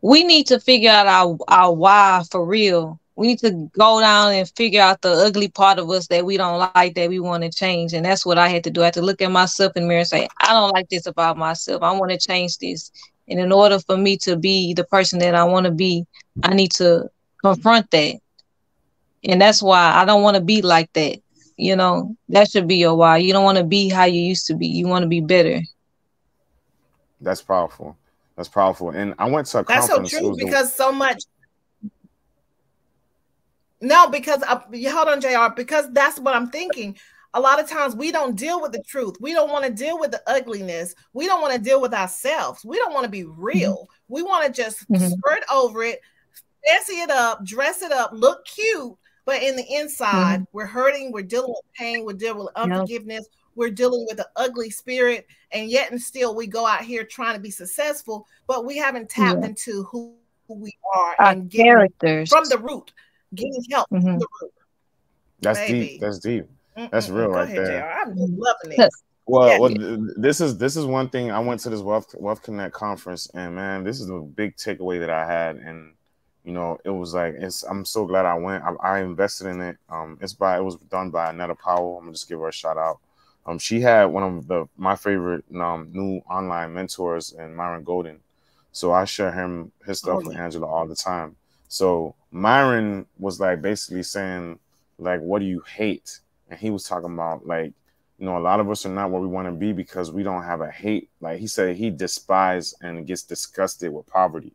We need to figure out our, our why for real. We need to go down and figure out the ugly part of us that we don't like, that we want to change. And that's what I had to do. I had to look at myself in the mirror and say, I don't like this about myself. I want to change this. And in order for me to be the person that I want to be, I need to confront that. And that's why I don't want to be like that. You know, that should be your why. You don't want to be how you used to be. You want to be better. That's powerful. That's powerful. And I went to a that's conference. That's so true because so much. No, because uh, hold on, J R, because that's what I'm thinking. A lot of times we don't deal with the truth. We don't want to deal with the ugliness. We don't want to deal with ourselves. We don't want to be real. Mm-hmm. We want to just mm-hmm. skirt over it, fancy it up, dress it up, look cute. But in the inside, mm-hmm. we're hurting. We're dealing with pain. We're dealing with unforgiveness. Yep. We're dealing with an ugly spirit. And yet and still we go out here trying to be successful, but we haven't tapped yeah. into who, who we are. Our and characters. From the root. Getting help. Mm-hmm. That's Maybe. deep. That's deep. Mm-mm. That's real Go right ahead, there. J R. I'm just loving it. Well, yeah. well th this is this is one thing. I went to this Wealth Wealth Connect conference, and man, this is a big takeaway that I had. And you know, it was like it's. I'm so glad I went. I, I invested in it. Um, it's by it was done by Annetta Powell. I'm gonna just give her a shout out. Um, she had one of the my favorite um, new online mentors, and Myron Golden. So I share him his stuff oh, yeah. with Angela all the time. So Myron was like basically saying like, what do you hate? And he was talking about like, you know, a lot of us are not where we want to be because we don't have a hate. Like he said, he despises and gets disgusted with poverty.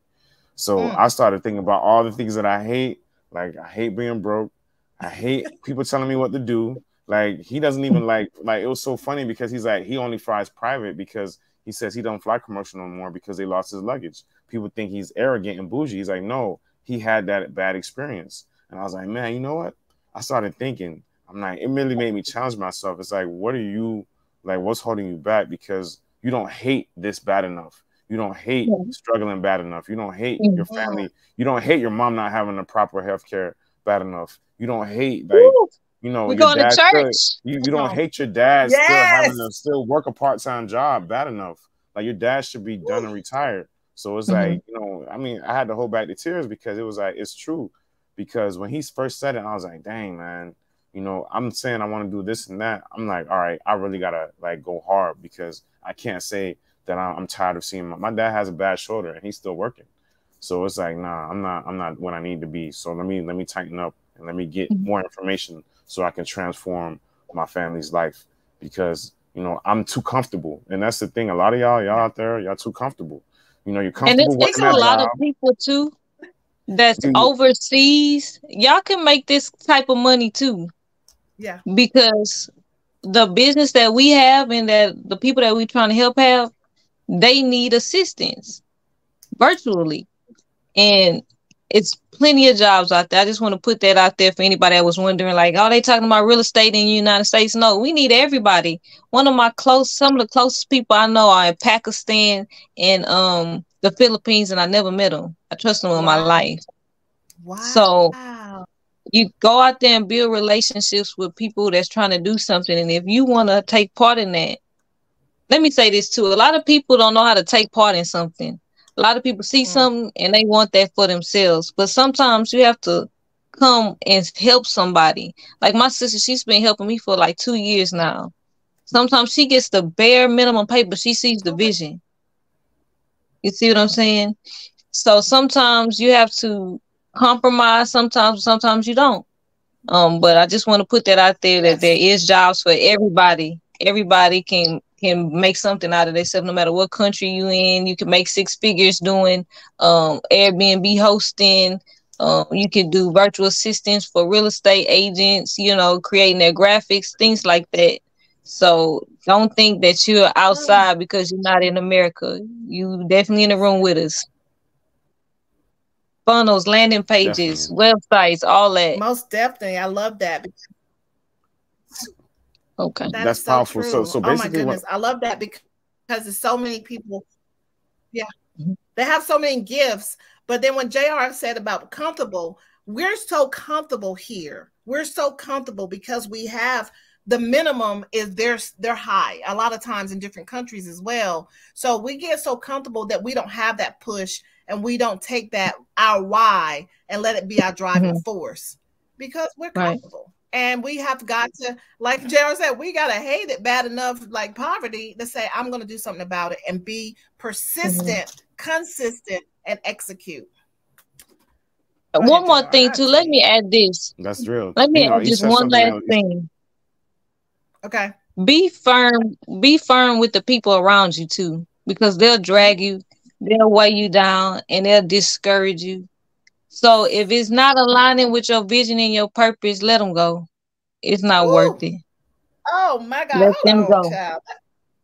So mm. I started thinking about all the things that I hate. Like I hate being broke. I hate people telling me what to do. Like he doesn't even like, like it was so funny because he's like, he only flies private because he says he don't fly commercial no more because they lost his luggage. People think he's arrogant and bougie. He's like, no. He had that bad experience. And I was like, man, you know what? I started thinking, I'm like, it really made me challenge myself. It's like, what are you, like, what's holding you back? Because you don't hate this bad enough. You don't hate struggling bad enough. You don't hate your family. You don't hate your mom not having the proper health care. bad enough. You don't hate, like, Ooh, you know, we going to church. Still, you, you don't hate your dad yes. still having to still work a part-time job bad enough. Like, your dad should be done Ooh. and retired. So it's mm-hmm. like, you know, I mean, I had to hold back the tears because it was like, it's true. Because when he first said it, I was like, dang, man, you know, I'm saying I want to do this and that. I'm like, all right, I really got to, like, go hard because I can't say that I'm tired of seeing my, my dad has a bad shoulder and he's still working. So it's like, nah, I'm not, I'm not what I need to be. So let me, let me tighten up and let me get more information so I can transform my family's life because, you know, I'm too comfortable. And that's the thing. A lot of y'all, y'all out there, y'all too comfortable. You know, you're comfortable. And it takes a lot job. of people too. That's Dude. overseas. Y'all can make this type of money too. Yeah. Because the business that we have and that the people that we're trying to help have, they need assistance virtually. And it's plenty of jobs out there. I just want to put that out there for anybody that was wondering, like, oh, they talking about real estate in the United States. No, we need everybody. One of my close, some of the closest people I know are in Pakistan and um the Philippines, and I never met them. I trust them with wow. my life. Wow. So you go out there and build relationships with people that's trying to do something. And if you want to take part in that, let me say this too. A lot of people don't know how to take part in something. A lot of people see mm. something and they want that for themselves. But sometimes you have to come and help somebody. Like my sister, she's been helping me for like two years now. Sometimes she gets the bare minimum pay, but she sees the vision. You see what I'm saying? So sometimes you have to compromise. Sometimes, sometimes you don't. Um, but I just want to put that out there that there is jobs for everybody. Everybody can can make something out of themselves, no matter what country you in. You can make six figures doing um, Airbnb hosting. Um, you can do virtual assistants for real estate agents. You know, creating their graphics, things like that. So don't think that you're outside because you're not in America. You definitely in the room with us. Funnels, landing pages, definitely. websites, all that. Most definitely. I love that. Okay. That That's so powerful. True. So so basically. Oh my goodness. What... I love that because there's so many people. Yeah. Mm-hmm. They have so many gifts. But then when J R said about comfortable, we're so comfortable here. We're so comfortable because we have the minimum is their, their high a lot of times in different countries as well. So we get so comfortable that we don't have that push and we don't take that our why and let it be our driving mm-hmm. force because we're comfortable. Right. And we have got to, like J R said, we got to hate it bad enough, like poverty, to say, I'm going to do something about it and be persistent, mm-hmm. consistent, and execute. Go One ahead, more J R. thing, too. Let me add this. That's real. Let me you know, add just one last else. thing. Okay. Be firm. Be firm with the people around you too, because they'll drag you, they'll weigh you down, and they'll discourage you. So if it's not aligning with your vision and your purpose, let them go. It's not Ooh. worth it. Oh my God! Let them go. Child.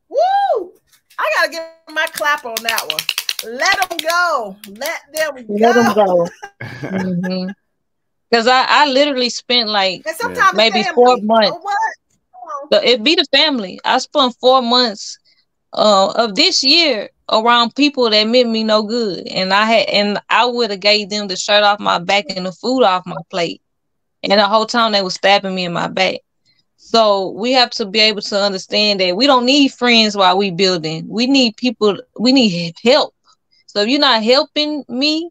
Woo! I gotta give my clap on that one. Let them go. Let them go. Let them go. mm-hmm. Because I, I literally spent like yeah. maybe four months. Or what? So it be the family. I spent four months uh, of this year around people that meant me no good, and I had, and I would have gave them the shirt off my back and the food off my plate, and the whole time they was stabbing me in my back. So we have to be able to understand that we don't need friends while we building. We need people. We need help. So if you're not helping me,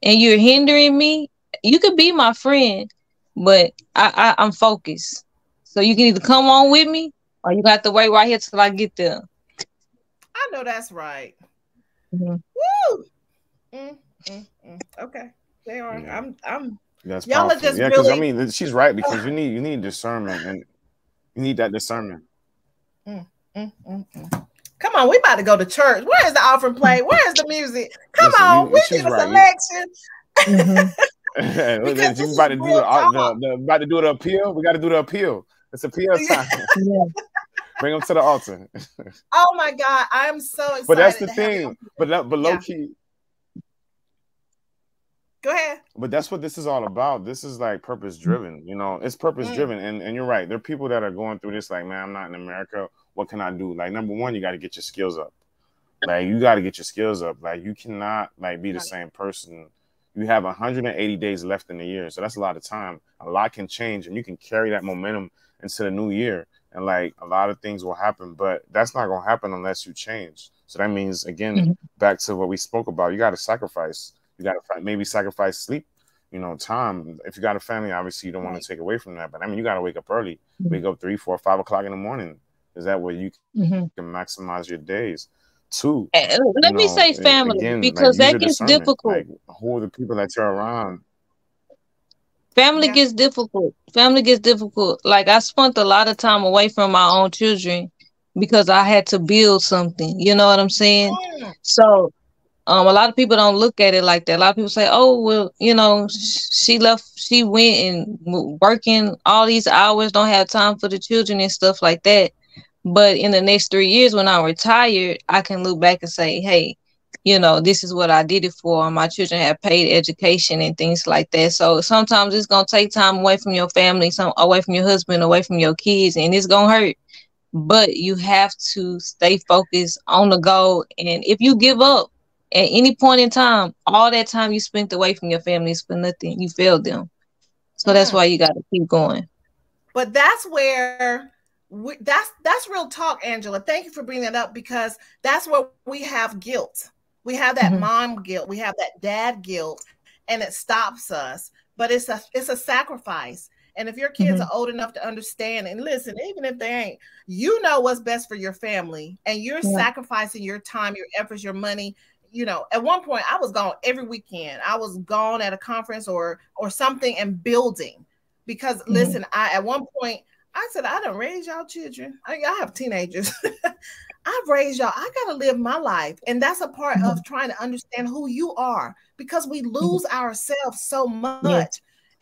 and you're hindering me, you could be my friend, but I, I I'm focused. So you can either come on with me or you got to wait right here till I get there. I know that's right. Mm-hmm. Woo! Mm, mm, mm. Okay. They are. Yeah. I'm I'm that's y'all are just yeah, really... I mean she's right because you need you need discernment and you need that discernment. Mm, mm, mm, mm. Come on, we about to go to church. Where is the offering plate? Where is the music? Come Listen, on, you, we need a right. selection. Mm-hmm. Listen, she's about to do the, the, the about to do the appeal. We got to do the appeal. It's a P L time. Yeah. Bring them to the altar. Oh my God, I'm so excited. But that's the thing. But that, but low yeah. key. Go ahead. But that's what this is all about. This is like purpose driven. You know, it's purpose driven. And and you're right. There are people that are going through this. Like, man, I'm not in America. What can I do? Like, number one, you got to get your skills up. Like, you got to get your skills up. Like, you cannot like be the same person. You have one hundred eighty days left in the year. So that's a lot of time. A lot can change, and you can carry that momentum into the new year. And like a lot of things will happen, but that's not going to happen unless you change. So that means, again, mm-hmm. back to what we spoke about, you got to sacrifice. You got to maybe sacrifice sleep, you know, time. If you got a family, obviously you don't want to take away from that. But I mean, you got to wake up early, mm-hmm. wake up three, four, five o'clock in the morning. Is that where you mm-hmm. can maximize your days? Two. Hey, let me know, say family, again, because like, that gets difficult. Like, who are the people that you're around? Family yeah. gets difficult. Family gets difficult. Like, I spent a lot of time away from my own children because I had to build something. You know what I'm saying? Yeah. So um, a lot of people don't look at it like that. A lot of people say, oh, well, you know, she left, she went and working all these hours, don't have time for the children and stuff like that. But in the next three years when I'm retired, I can look back and say, hey, you know, this is what I did it for. My children have paid education and things like that. So sometimes it's going to take time away from your family, some away from your husband, away from your kids, and it's going to hurt. But you have to stay focused on the goal. And if you give up at any point in time, all that time you spent away from your family is for nothing. You failed them. So that's why you got to keep going. But that's where... We, that's that's real talk, Angela. Thank you for bringing that up, because that's where we have guilt. We have that mm-hmm. mom guilt. We have that dad guilt, and it stops us. But it's a it's a sacrifice. And if your kids mm-hmm. are old enough to understand and listen, even if they ain't, you know what's best for your family, and you're yeah. sacrificing your time, your efforts, your money. You know, at one point I was gone every weekend. I was gone at a conference or or something and building, because mm-hmm. listen, I at one point. I said, I done raised y'all children. I, I have teenagers. I've raised y'all. I got to live my life. And that's a part mm-hmm. of trying to understand who you are, because we lose mm-hmm. ourselves so much. Yeah.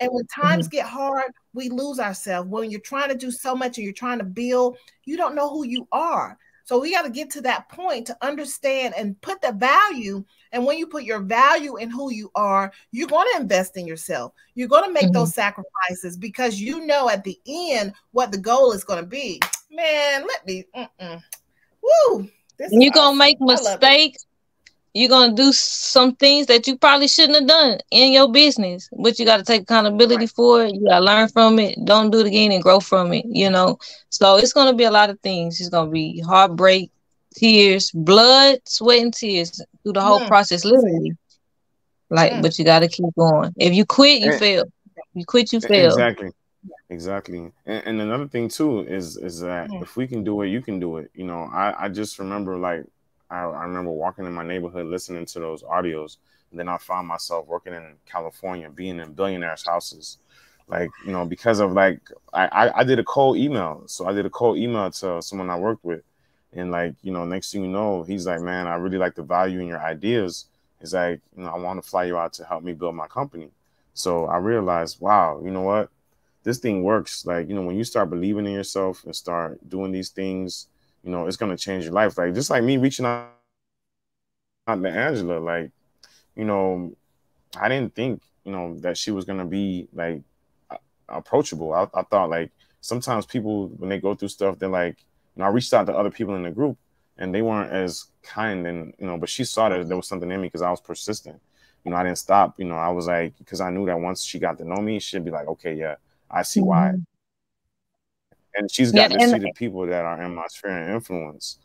And when times mm-hmm. get hard, we lose ourselves. When you're trying to do so much and you're trying to build, you don't know who you are. So we got to get to that point to understand and put the value. And when you put your value in who you are, you're going to invest in yourself. You're going to make mm-hmm. those sacrifices, because you know at the end what the goal is going to be. Man, let me. Mm-mm. Woo! This you're going to make mistakes. You're going to do some things that you probably shouldn't have done in your business, but you got to take accountability right. for it. You got to learn from it. Don't do it again and grow from it, you know? So it's going to be a lot of things. It's going to be heartbreak, tears, blood, sweat, and tears through the whole mm. process, literally. Like, mm. but you got to keep going. If you quit, you and, fail. You quit, you fail. Exactly. Exactly. And, and another thing too is, is that mm. if we can do it, you can do it. You know, I, I just remember like, I remember walking in my neighborhood, listening to those audios. And then I found myself working in California, being in billionaires' houses. Like, you know, because of like, I, I, I did a cold email. So I did a cold email to someone I worked with. And like, you know, next thing you know, he's like, man, I really like the value in your ideas. He's like, you know, I want to fly you out to help me build my company. So I realized, wow, you know what? This thing works. Like, you know, when you start believing in yourself and start doing these things, you know, it's going to change your life. Like, just like me reaching out to Angela, like, you know, I didn't think, you know, that she was going to be, like, approachable. I, I thought, like, sometimes people, when they go through stuff, they're like, you know, I reached out to other people in the group, and they weren't as kind. And, you know, but she saw that there was something in me because I was persistent. You know, I didn't stop. You know, I was like, because I knew that once she got to know me, she'd be like, okay, yeah, I see mm-hmm. why. And she's got yeah, to see the people that are in my sphere and influence.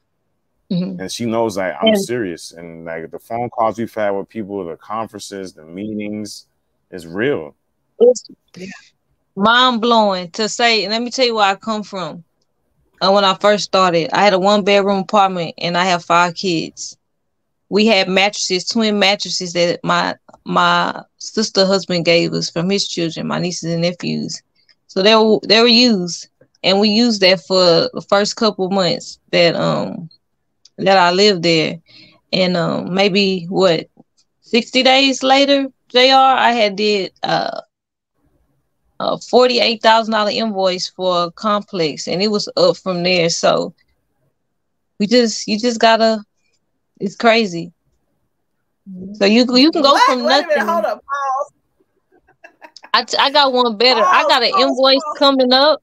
Mm-hmm. And she knows that I'm yeah. serious. And like the phone calls we've had with people, the conferences, the meetings, it's real. It's mind blowing to say, and let me tell you where I come from. Uh, when I first started, I had a one bedroom apartment and I have five kids. We had mattresses, twin mattresses that my, my sister husband gave us from his children, my nieces and nephews. So they were, they were used. And we used that for the first couple months that um that I lived there. And um maybe what sixty days later, J R, I had did uh a forty-eight thousand dollar invoice for a complex, and it was up from there. So we just you just gotta it's crazy. So you you can go wait, from wait nothing. A minute, hold up, pause. I t I got one better. Pause, I got an pause, invoice pause. coming up.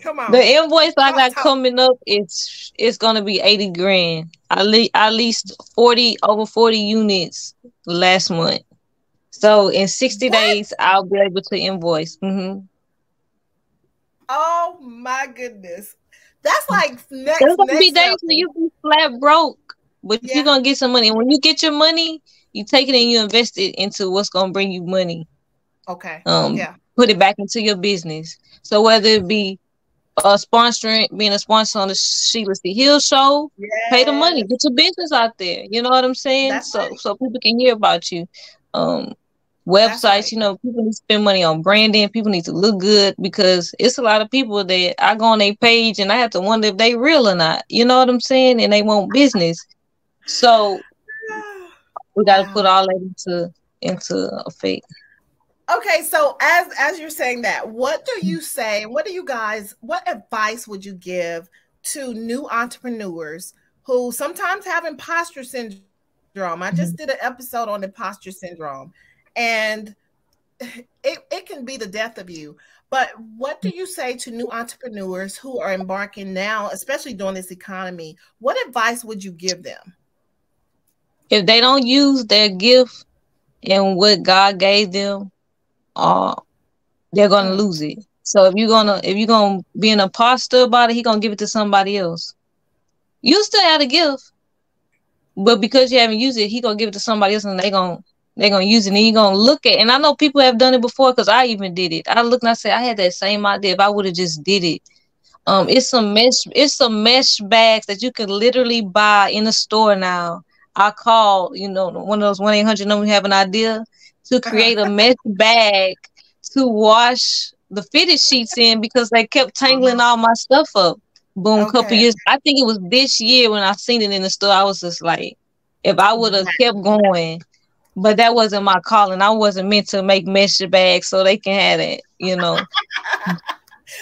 Come on. The invoice I got coming up is it's gonna be eighty grand. I le- I leased forty over forty units last month. So in sixty what? days, I'll be able to invoice. Mm-hmm. Oh my goodness. That's like next, There's gonna next be days when you be flat broke, but yeah. you're gonna get some money. And when you get your money, you take it and you invest it into what's gonna bring you money. Okay. Um. Yeah. Put it back into your business. So whether it be uh, sponsoring, being a sponsor on the Sheila C. Hill Show, yes. pay the money, get your business out there. You know what I'm saying? That's so right. so people can hear about you. Um. Websites, right. you know, people need to spend money on branding. People need to look good because it's a lot of people that I go on their page and I have to wonder if they real or not. You know what I'm saying? And they want business. So we got to wow. put all that into, into effect. Okay. So as, as you're saying that, what do you say, what do you guys, what advice would you give to new entrepreneurs who sometimes have imposter syndrome? I just did an episode on imposter syndrome. And it, it can be the death of you. But what do you say to new entrepreneurs who are embarking now, especially during this economy? What advice would you give them? If they don't use their gift and what God gave them, uh, they're going to lose it. So if you're going to if you're going to be an imposter about it, he's going to give it to somebody else. You still have a gift. But because you haven't used it, he's going to give it to somebody else and they're going to. They're going to use it and you're going to look at it. And I know people have done it before because I even did it. I looked and I said, I had that same idea if I would have just did it. Um, it's some mesh, it's some mesh bags that you can literally buy in the store now. I called, you know, one of those one eight hundred numbers, have an idea to create a mesh bag to wash the fitted sheets in because they kept tangling all my stuff up. Boom, okay. Couple years. I think it was this year when I seen it in the store. I was just like, if I would have kept going. But that wasn't my calling. I wasn't meant to make mesh bags so they can have it, you know.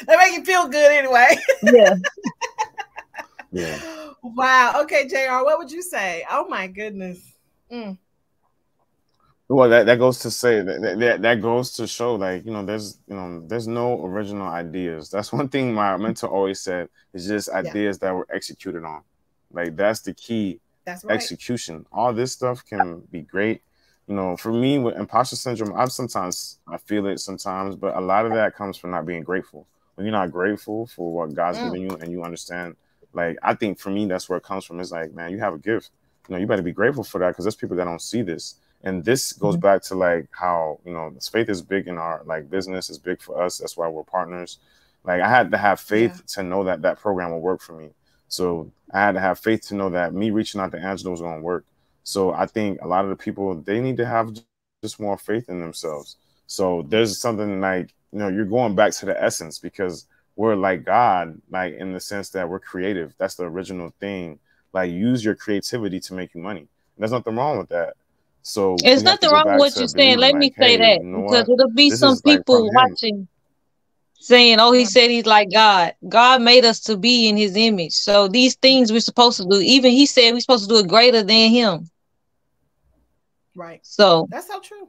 They make you feel good anyway. Yeah. Yeah. Wow. Okay, J R, what would you say? Oh my goodness. Mm. Well, that, that goes to say that, that that goes to show, like, you know, there's you know, there's no original ideas. That's one thing my mentor always said, is just ideas yeah. that were executed on. Like that's the key. That's right. Execution. All this stuff can be great. You know, for me with imposter syndrome, I'm sometimes I feel it sometimes, but a lot of that comes from not being grateful. When you're not grateful for what God's mm. given you and you understand, like, I think for me, that's where it comes from. It's like, man, you have a gift. You know, you better be grateful for that because there's people that don't see this. And this goes mm-hmm. back to like how, you know, faith is big in our like business is big for us. That's why we're partners. Like I had to have faith yeah. to know that that program will work for me. So I had to have faith to know that me reaching out to Angela was going to work. So I think a lot of the people, they need to have just more faith in themselves. So there's something like, you know, you're going back to the essence because we're like God, like in the sense that we're creative. That's the original thing. Like use your creativity to make you money. And there's nothing wrong with that. So there's nothing wrong with what you're saying. Let me say that because it'll be some people watching saying, oh, he said he's like God. God made us to be in his image. So these things we're supposed to do, even he said we're supposed to do it greater than him. Right. So that's so true.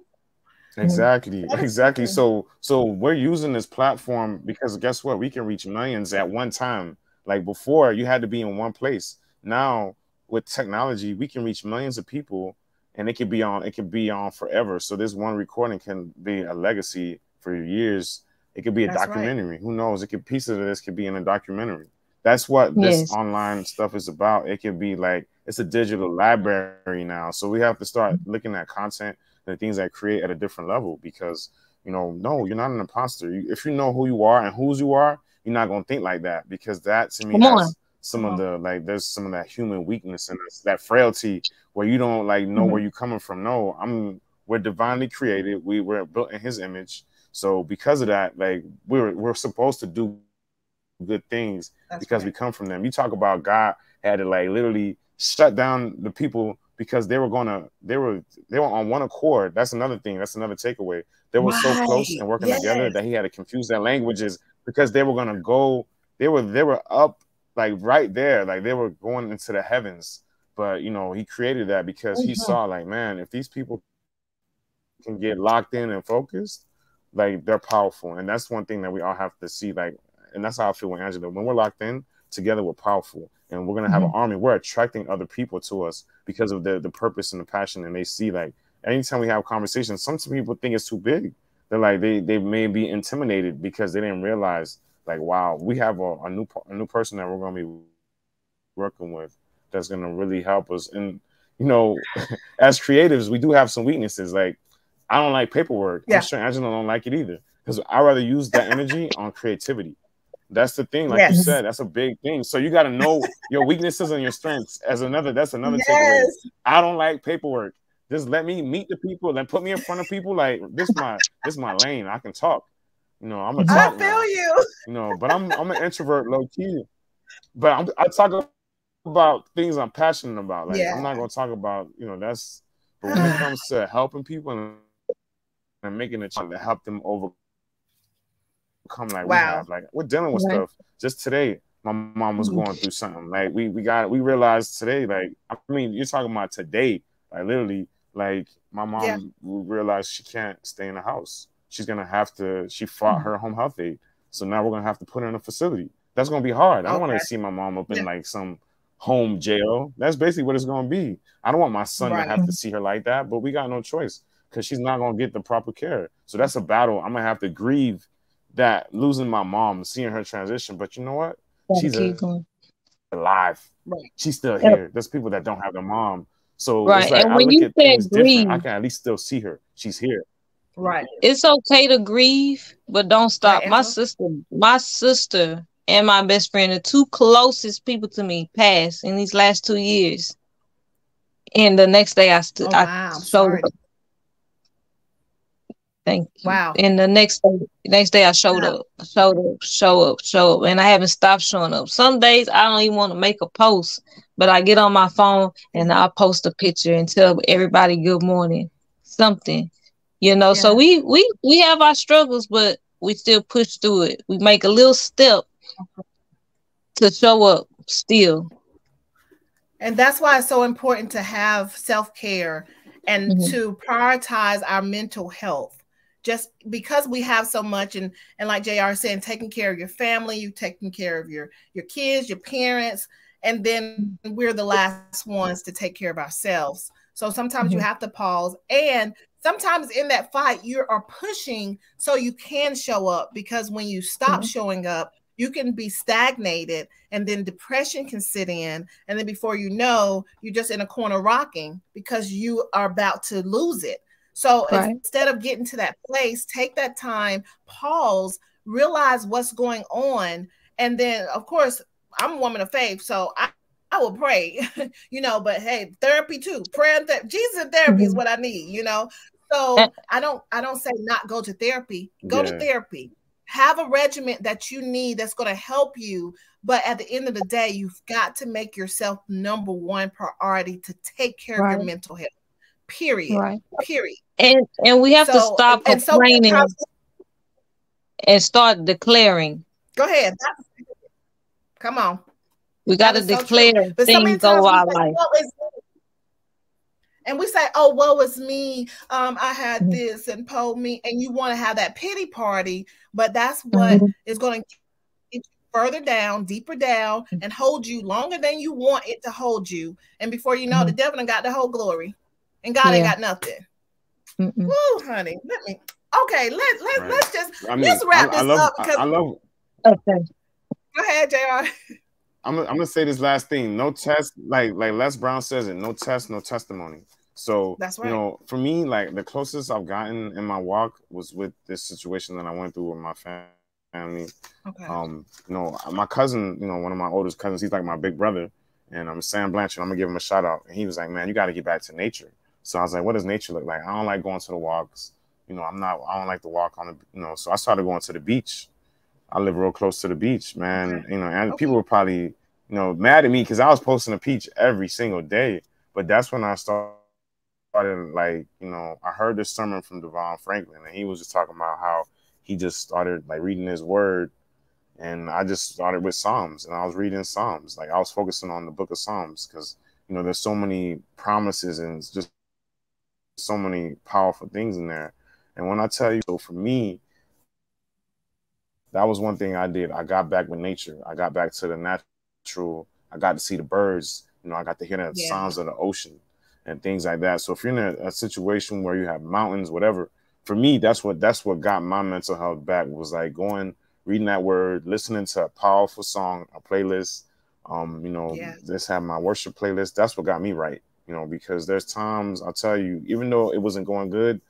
Exactly. Exactly. So so we're using this platform because guess what? We can reach millions at one time. Like before, you had to be in one place. Now with technology, we can reach millions of people and it could be on, it could be on forever. So this one recording can be a legacy for years. It could be a That's documentary. Right. Who knows? It could pieces of this could be in a documentary. That's what yes. this online stuff is about. It could be like it's a digital library now. So we have to start looking at content and things that create at a different level because, you know, no, you're not an imposter. You, if you know who you are and whose you are, you're not going to think like that because that to me is some of the like there's some of that human weakness and that frailty where you don't like know mm-hmm. where you're coming from. No, I'm we're divinely created. We were built in his image. So because of that, like we're we're supposed to do good things That's because right. we come from them. You talk about God had to like literally shut down the people because they were gonna they were they were on one accord. That's another thing. That's another takeaway. They were right. so close and working yes. together that he had to confuse their languages because they were gonna go. They were they were up like right there, like they were going into the heavens. But you know he created that because mm-hmm. he saw like man, if these people can get locked in and focused. Like they're powerful, and that's one thing that we all have to see. Like, and that's how I feel with Angela. When we're locked in together, we're powerful, and we're gonna have mm-hmm. an army. We're attracting other people to us because of the the purpose and the passion, and they see like anytime we have conversations, some people think it's too big. They're like, they they may be intimidated because they didn't realize, like, wow, we have a, a new a new person that we're going to be working with that's going to really help us. And, you know, as creatives, we do have some weaknesses. Like, I don't like paperwork. Yeah. I'm sure Angela don't like it either, because I'd rather use that energy on creativity. That's the thing, like yes. you said, that's a big thing. So you got to know your weaknesses and your strengths. As another, that's another yes. takeaway. I don't like paperwork. Just let me meet the people and put me in front of people. Like, this my this my lane. I can talk. You know, I'm a talk. I feel now. you. You know, but I'm I'm an introvert, low key. But I'm, I talk about things I'm passionate about. Like yeah. I'm not gonna talk about you know that's. But when it comes to helping people and, and making a chance to help them overcome. Come like wow. we have like we're dealing with right. stuff. Just today, my mom was going through something. Like we we got we realized today. Like I mean, you're talking about today. Like literally, like my mom yeah. realized she can't stay in the house. She's gonna have to. She fought mm-hmm. her home health aid, so now we're gonna have to put her in a facility. That's gonna be hard. I don't okay. want to see my mom up in yeah. like some home jail. That's basically what it's gonna be. I don't want my son right. to have to see her like that. But we got no choice because she's not gonna get the proper care. So that's a battle. I'm gonna have to grieve. That losing my mom, seeing her transition, but you know what? Thank She's a, alive. Right. She's still here. Yep. There's people that don't have their mom, so right. it's like, and when I look you at said grieve, I can at least still see her. She's here. Right. It's okay to grieve, but don't stop. My sister, my sister, and my best friend, the two closest people to me, passed in these last two years. And the next day, I stood. Oh, wow. I showed. Thank you. Wow. And the next day, next day I showed wow. up, showed up, show up, show up. And I haven't stopped showing up. Some days I don't even want to make a post, but I get on my phone and I post a picture and tell everybody good morning, something, you know. Yeah. So we, we, we have our struggles, but we still push through it. We make a little step to show up still. And that's why it's so important to have self-care and mm-hmm. to prioritize our mental health. Just because we have so much, and, and like J R said, taking care of your family, you taking care of your, your kids, your parents, and then we're the last ones to take care of ourselves. So sometimes mm-hmm. you have to pause, and sometimes in that fight, you are pushing so you can show up, because when you stop mm-hmm. showing up, you can be stagnated, and then depression can sit in. And then before you know, you're just in a corner rocking because you are about to lose it. So right. instead of getting to that place, take that time, pause, realize what's going on. And then, of course, I'm a woman of faith, so I, I will pray, you know, but hey, therapy too. Prayer and th- Jesus and therapy mm-hmm. is what I need, you know? So I don't, I don't say not go to therapy, go yeah. to therapy. Have a regimen that you need that's going to help you. But at the end of the day, you've got to make yourself number one priority to take care right. of your mental health. Period. Right. Period. And and we have so, to stop and, complaining and, so and start declaring. Go ahead. Come on. We got to declare so things over our life. And we say, oh, woe is me. Um, I had this and pulled me. And you want to have that pity party, but that's what mm-hmm. is going to get you further down, deeper down, and hold you longer than you want it to hold you. And before you know, mm-hmm. the devil done got the whole glory, and God yeah. ain't got nothing. Mm-mm. Woo, honey. Let me. Okay, let let right. let's just I mean, let's wrap I, this I love, up because I, I love. Okay. Go ahead, J R. I'm, I'm gonna say this last thing. No test, like like Les Brown says it. No test, no testimony. So that's right. You know, for me, like the closest I've gotten in my walk was with this situation that I went through with my family. Okay. Um, you know, my cousin, you know, one of my oldest cousins, he's like my big brother, and I'm um, Sam Blanchard. I'm gonna give him a shout out. And he was like, "Man, you got to get back to nature." So I was like, "What does nature look like? I don't like going to the walks. You know, I'm not. I don't like to walk on the. You know, so I started going to the beach." I live real close to the beach, man. Okay. You know, and okay. people were probably, you know, mad at me because I was posting a peach every single day. But that's when I started, like, you know, I heard this sermon from Devon Franklin, and he was just talking about how he just started like reading his word, and I just started with Psalms, and I was reading Psalms, like I was focusing on the Book of Psalms because you know there's so many promises and it's just so many powerful things in there. And when I tell you, so for me. That was one thing I did. I got back with nature. I got back to the natural. I got to see the birds. You know, I got to hear the yeah. sounds of the ocean. and things like that. So if you're in a, a situation where you have mountains, whatever, for me, that's what that's what got my mental health back, was like going, reading that word, listening to a powerful song, a playlist. Um, you know, yeah. Let's have my worship playlist. That's what got me right, you know, because there's times, I'll tell you, even though it wasn't going good,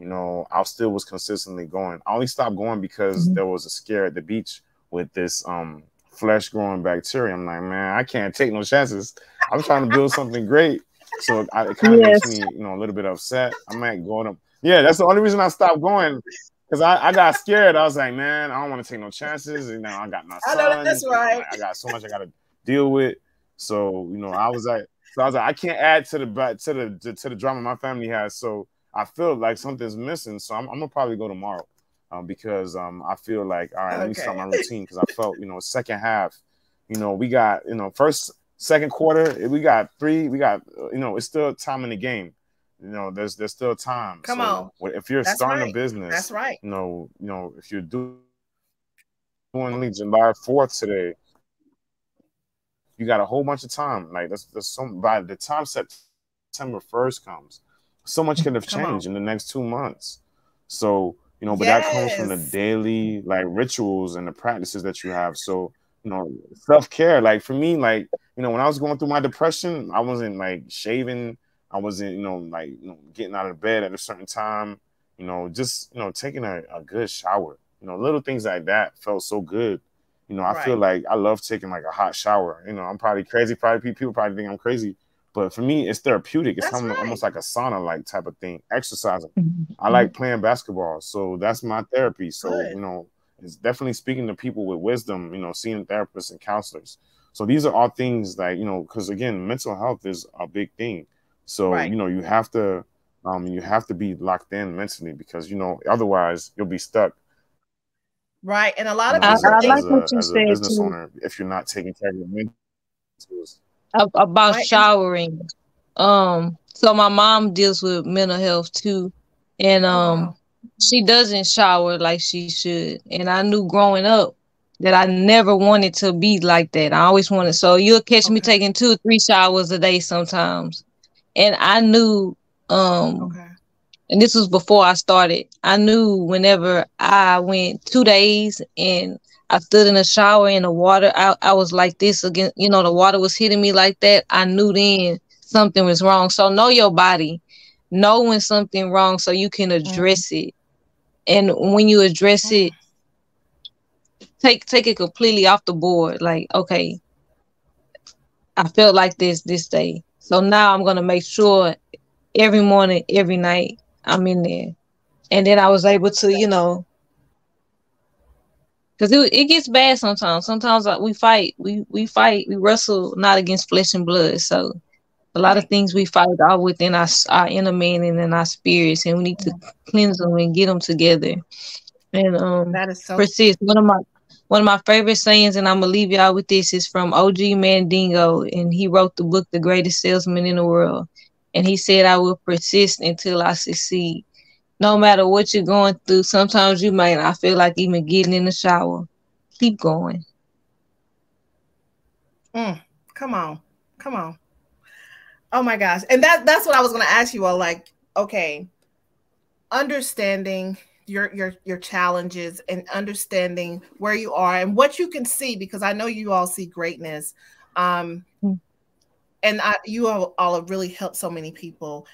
you know, I still was consistently going. I only stopped going because mm-hmm. there was a scare at the beach with this um, flesh growing bacteria. I'm like, man, I can't take no chances. I'm trying to build something great. So I, it kind of yes. makes me, you know, a little bit upset. I'm like going up. Yeah, that's the only reason I stopped going. Because I, I got scared. I was like, man, I don't want to take no chances. You know, I got my son. I know that's right. I got so much I got to deal with. So, you know, I was like, so I was like, I can't add to the to the to, to the drama my family has. So I feel like something's missing. So I'm, I'm gonna probably go tomorrow, um, because um, I feel like, all right, okay. Let me start my routine, because I felt, you know, second half, you know, we got, you know, first, second quarter, we got three, we got, you know, it's still time in the game. You know, there's there's still time. Come so on. If you're that's starting right. a business, that's right. You know, you know, if you're doing July fourth today, you got a whole bunch of time. Like that's that's some by the time September first comes, so much could have changed in the next two months. So, you know, but yes. that comes from the daily like rituals and the practices that you have. So, you know, self-care. Like for me, like, you know, when I was going through my depression, I wasn't like shaving. I wasn't, you know, like, you know, getting out of bed at a certain time, you know, just, you know, taking a, a good shower, you know, little things like that felt so good. You know, I right. feel like I love taking like a hot shower. You know, I'm probably crazy. Probably people probably think I'm crazy, but for me, it's therapeutic. It's right. almost like a sauna like type of thing, exercising. Mm-hmm. I like playing basketball. So that's my therapy. So, good. You know, it's definitely speaking to people with wisdom, you know, seeing therapists and counselors. So these are all things like, you know, because again, mental health is a big thing. So, right. you know, you have to um, you have to be locked in mentally, because, you know, otherwise you'll be stuck. Right. And a lot of I, I like what you said, business owner, if you're not taking care of your mental health. About right. showering. Um, so my mom deals with mental health, too. And um, wow. she doesn't shower like she should. And I knew growing up that I never wanted to be like that. I always wanted. So you'll catch okay. me taking two or three showers a day sometimes. And I knew, um, okay. and this was before I started, I knew whenever I went two days and I stood in the shower and the water, I, I was like this again, you know, the water was hitting me like that. I knew then something was wrong. So know your body, know when something wrong so you can address mm-hmm. it. And when you address mm-hmm. it, take, take it completely off the board. Like, okay, I felt like this this day. So now I'm going to make sure every morning, every night I'm in there. And then I was able to, you know, because it, it gets bad sometimes. Sometimes like, we fight, we, we fight, we wrestle not against flesh and blood. So a lot of things we fight are within our, our inner man and in our spirits. And we need to cleanse them and get them together. And um, that is so persist. One of my One of my favorite sayings, and I'm going to leave y'all with this, is from O G Mandingo, and he wrote the book, The Greatest Salesman in the World. And he said, I will persist until I succeed. No matter what you're going through, sometimes you might not feel like even getting in the shower. Keep going. Mm, come on. Come on. Oh, my gosh. And that that's what I was going to ask you all. Like, okay, understanding your your your challenges and understanding where you are and what you can see, because I know you all see greatness. Um, and I, you all, all have really helped so many people.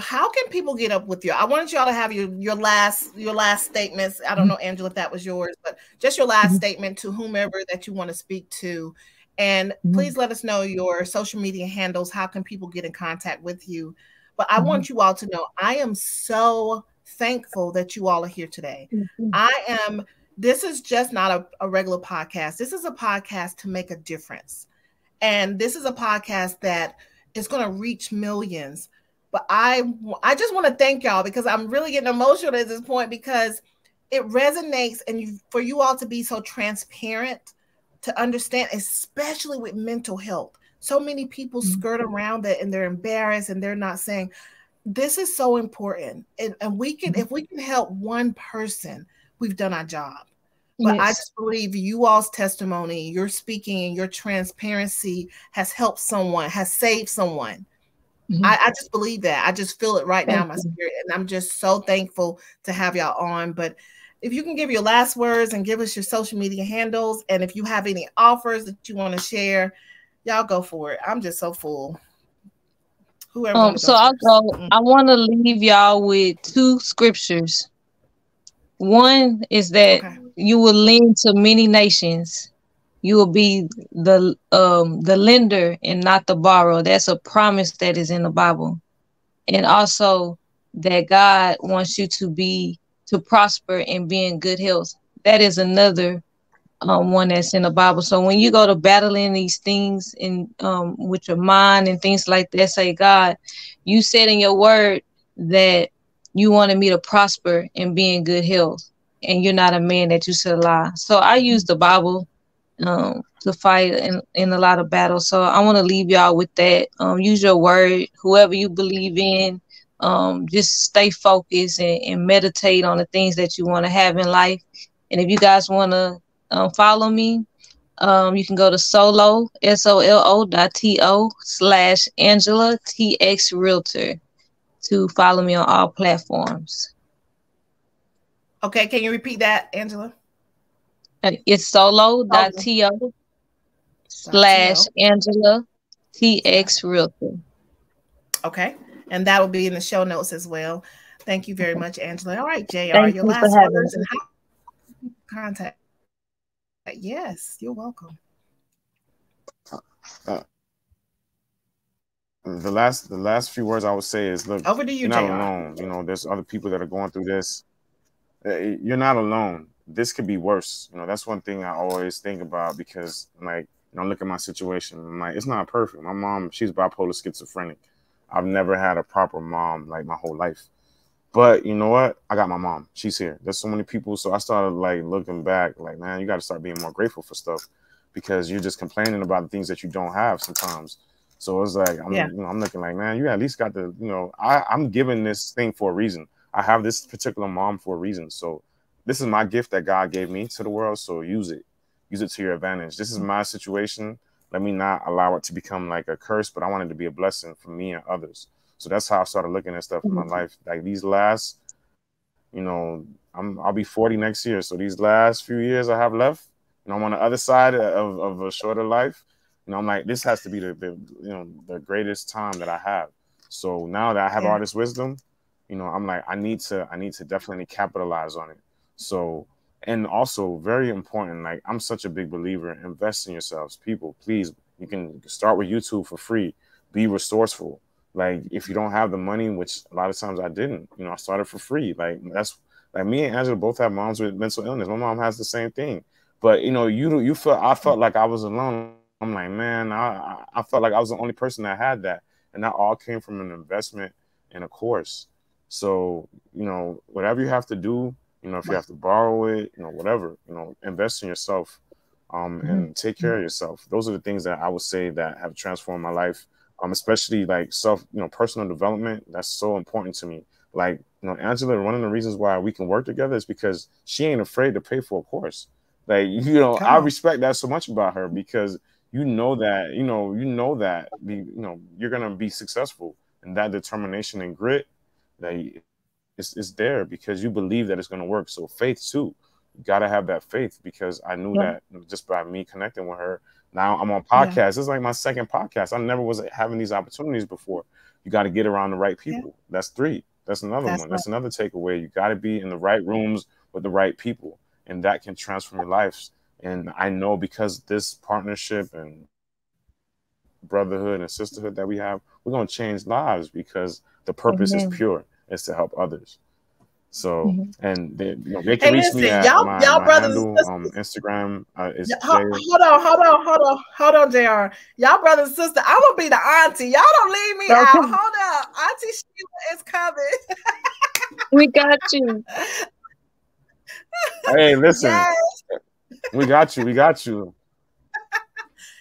How can people get up with you? I wanted y'all to have your, your last your last statements. I don't know, Angela, if that was yours, but just your last mm-hmm. statement to whomever that you want to speak to. And mm-hmm. please let us know your social media handles. How can people get in contact with you? But I mm-hmm. want you all to know I am so thankful that you all are here today. Mm-hmm. I am, this is just not a, a regular podcast. This is a podcast to make a difference. And this is a podcast that is going to reach millions. But I, I just want to thank y'all, because I'm really getting emotional at this point, because it resonates. And you, for you all to be so transparent, to understand, especially with mental health. So many people mm-hmm. skirt around it and they're embarrassed and they're not saying, this is so important. And, and we can, if we can help one person, we've done our job. But yes. I just believe you all's testimony, your speaking and your transparency has helped someone, has saved someone. Mm-hmm. I, I just believe that. I just feel it right Thank now in my spirit. And I'm just so thankful to have y'all on. But if you can give your last words and give us your social media handles, and if you have any offers that you want to share, y'all go for it. I'm just so full. Whoever um, so I'll go. Mm-hmm. I want to leave y'all with two scriptures. One is that okay. you will lend to many nations. You will be the um, the lender and not the borrower. That's a promise that is in the Bible. And also that God wants you to be, to prosper and be in good health. That is another um, one that's in the Bible. So when you go to battling these things in, um, with your mind and things like that, say, God, you said in your word that you wanted me to prosper and be in good health, and you're not a man that you should lie. So I use the Bible um, to fight in, in a lot of battles. So I want to leave y'all with that. Um, use your word, whoever you believe in, um, just stay focused and, and meditate on the things that you want to have in life. And if you guys want to um, follow me, um, you can go to solo, S O L O dot T O slash Angela T X Realtor. To follow me on all platforms. Okay, can you repeat that, Angela? It's solo dot T O slash Angela T X Realtor. Okay, and that will be in the show notes as well. Thank you very much, Angela. All right, J R, your last words and how contact. Yes, you're welcome. Uh. The last, the last few words I would say is, look, over to you, you're not J R alone. You know, there's other people that are going through this. You're not alone. This could be worse. You know, that's one thing I always think about, because, like, you know, look at my situation. I'm like, it's not perfect. My mom, she's bipolar schizophrenic. I've never had a proper mom like my whole life. But you know what? I got my mom. She's here. There's so many people. So I started like looking back, like, man, you got to start being more grateful for stuff, because you're just complaining about the things that you don't have sometimes. So it's like, I'm, yeah. you know, I'm looking like, man, you at least got the, you know, I, I'm giving this thing for a reason. I have this particular mom for a reason. So this is my gift that God gave me to the world. So use it. Use it to your advantage. This is my situation. Let me not allow it to become like a curse, but I want it to be a blessing for me and others. So that's how I started looking at stuff in my life. Like these last, you know, I'm, I'll be forty next year. So these last few years I have left, and I'm on the other side of, of a shorter life. You know, I'm like, this has to be the, the you know the greatest time that I have. So now that I have yeah. all this wisdom, you know, I'm like, I need to I need to definitely capitalize on it. So, and also very important, like, I'm such a big believer in invest in yourselves, people. Please, you can start with YouTube for free. Be resourceful. Like, if you don't have the money, which a lot of times I didn't, you know, I started for free. Like that's like me and Angela both have moms with mental illness. My mom has the same thing, but you know, you you felt I felt like I was alone. I'm like, man, I, I felt like I was the only person that had that. And that all came from an investment in a course. So, you know, whatever you have to do, you know, if you have to borrow it, you know, whatever, you know, invest in yourself um, and take care of yourself. Those are the things that I would say that have transformed my life, um, especially like self, you know, personal development. That's so important to me. Like, you know, Angela, one of the reasons why we can work together is because she ain't afraid to pay for a course. Like, you know, I respect that so much about her, because you know that, you know, you know that, you know, you're going to be successful, and that determination and grit that is, is there because you believe that it's going to work. So faith too, you got to have that faith, because I knew yeah. that just by me connecting with her. Now I'm on podcasts. Yeah. This is like my second podcast. I never was having these opportunities before. You got to get around the right people. Yeah. That's three. That's another That's one. Right. That's another takeaway. You got to be in the right rooms with the right people, and that can transform your lives. And I know, because this partnership and brotherhood and sisterhood that we have, we're going to change lives, because the purpose Amen. Is pure. It's to help others. So, mm-hmm. and they, you know, they can hey, reach listen, me at y'all, my, y'all my brothers handle, um, Instagram. Uh, is hold, hold on, hold on, hold on, hold on, J R. Y'all brothers and sisters, I'm going to be the auntie. Y'all don't leave me out. Hold up. Auntie Sheila is coming. We got you. Hey, listen. Yes. We got you. We got you.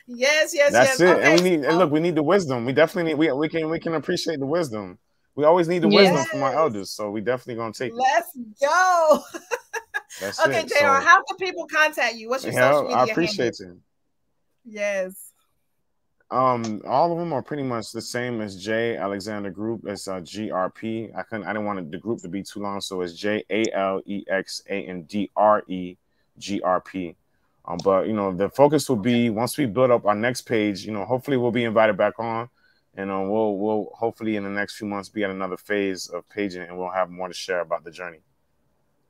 Yes, yes, that's yes. it. Okay. And we need, and look, we need the wisdom. We definitely need. We we can we can appreciate the wisdom. We always need the yes. wisdom from our elders. So we definitely gonna take. Let's it. Go. That's okay, J R. So, how can people contact you? What's your yeah, social media? I appreciate handle? It. Yes. Um, all of them are pretty much the same as J. Alexander Group. It's uh, G R P. I couldn't. I didn't want the group to be too long, so it's J A L E X A N D R E G R P. Um, but you know, the focus will be once we build up our next page. You know, hopefully we'll be invited back on, and uh, we'll we'll hopefully in the next few months be at another phase of paging, and we'll have more to share about the journey.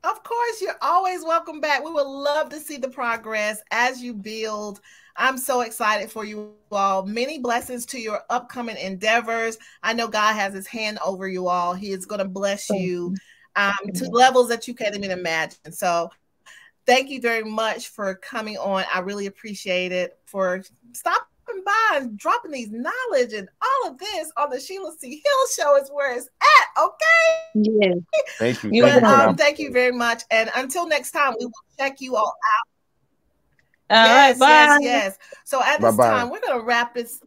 Of course, you're always welcome back. We would love to see the progress as you build. I'm so excited for you all. Many blessings to your upcoming endeavors. I know God has his hand over you all. He is going to bless you um, to levels that you can't even imagine. So thank you very much for coming on. I really appreciate it, for stopping by and dropping these knowledge and all of this on the Sheila C. Hill Show is where it's at, okay? Yeah. Thank you. But, um, thank you very much. And until next time, we will check you all out. All yes, right, yes, yes. So at this bye-bye. time, we're gonna wrap this.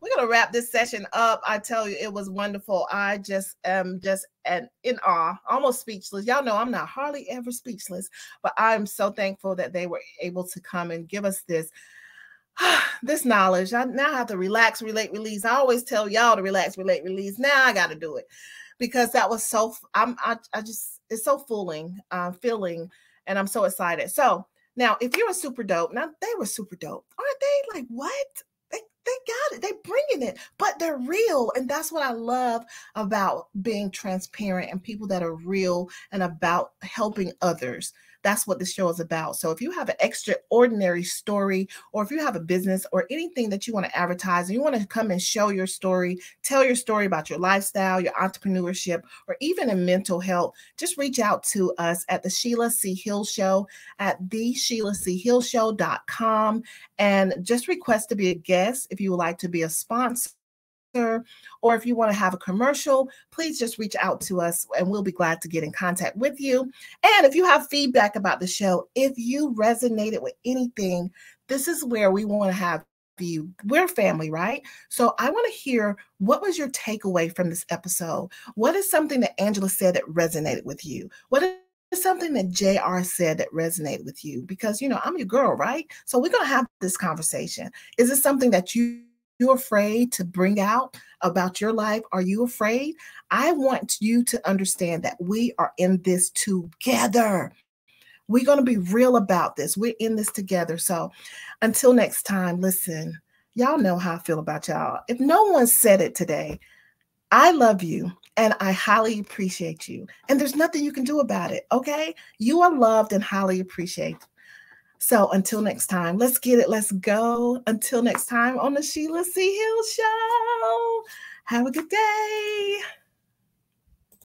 We're gonna wrap this session up. I tell you, it was wonderful. I just am just an, in awe, almost speechless. Y'all know I'm not hardly ever speechless, but I'm so thankful that they were able to come and give us this this knowledge. I now have to relax, relate, release. I always tell y'all to relax, relate, release. Now I got to do it because that was so. I'm. I. I just. It's so fooling. Uh, feeling. And I'm so excited. So now if you're a super dope, now they were super dope, aren't they? Like what? They, they got it. They're bringing it, but they're real. And that's what I love about being transparent and people that are real and about helping others. That's what the show is about. So if you have an extraordinary story, or if you have a business or anything that you want to advertise, and you want to come and show your story, tell your story about your lifestyle, your entrepreneurship, or even in mental health, just reach out to us at the Sheila C. Hill Show at the sheila c hill show dot com and just request to be a guest. If you would like to be a sponsor, or if you want to have a commercial, please just reach out to us and we'll be glad to get in contact with you. And if you have feedback about the show, if you resonated with anything, this is where we want to have you. We're family, right? So I want to hear, what was your takeaway from this episode? What is something that Angela said that resonated with you? What is something that J R said that resonated with you? Because, you know, I'm your girl, right? So we're going to have this conversation. Is it something that you You're afraid to bring out about your life? Are you afraid? I want you to understand that we are in this together. We're going to be real about this. We're in this together. So until next time, listen, y'all know how I feel about y'all. If no one said it today, I love you and I highly appreciate you. And there's nothing you can do about it. Okay. You are loved and highly appreciated. So until next time, let's get it. Let's go. Until next time on the Sheila C. Hill Show. Have a good day.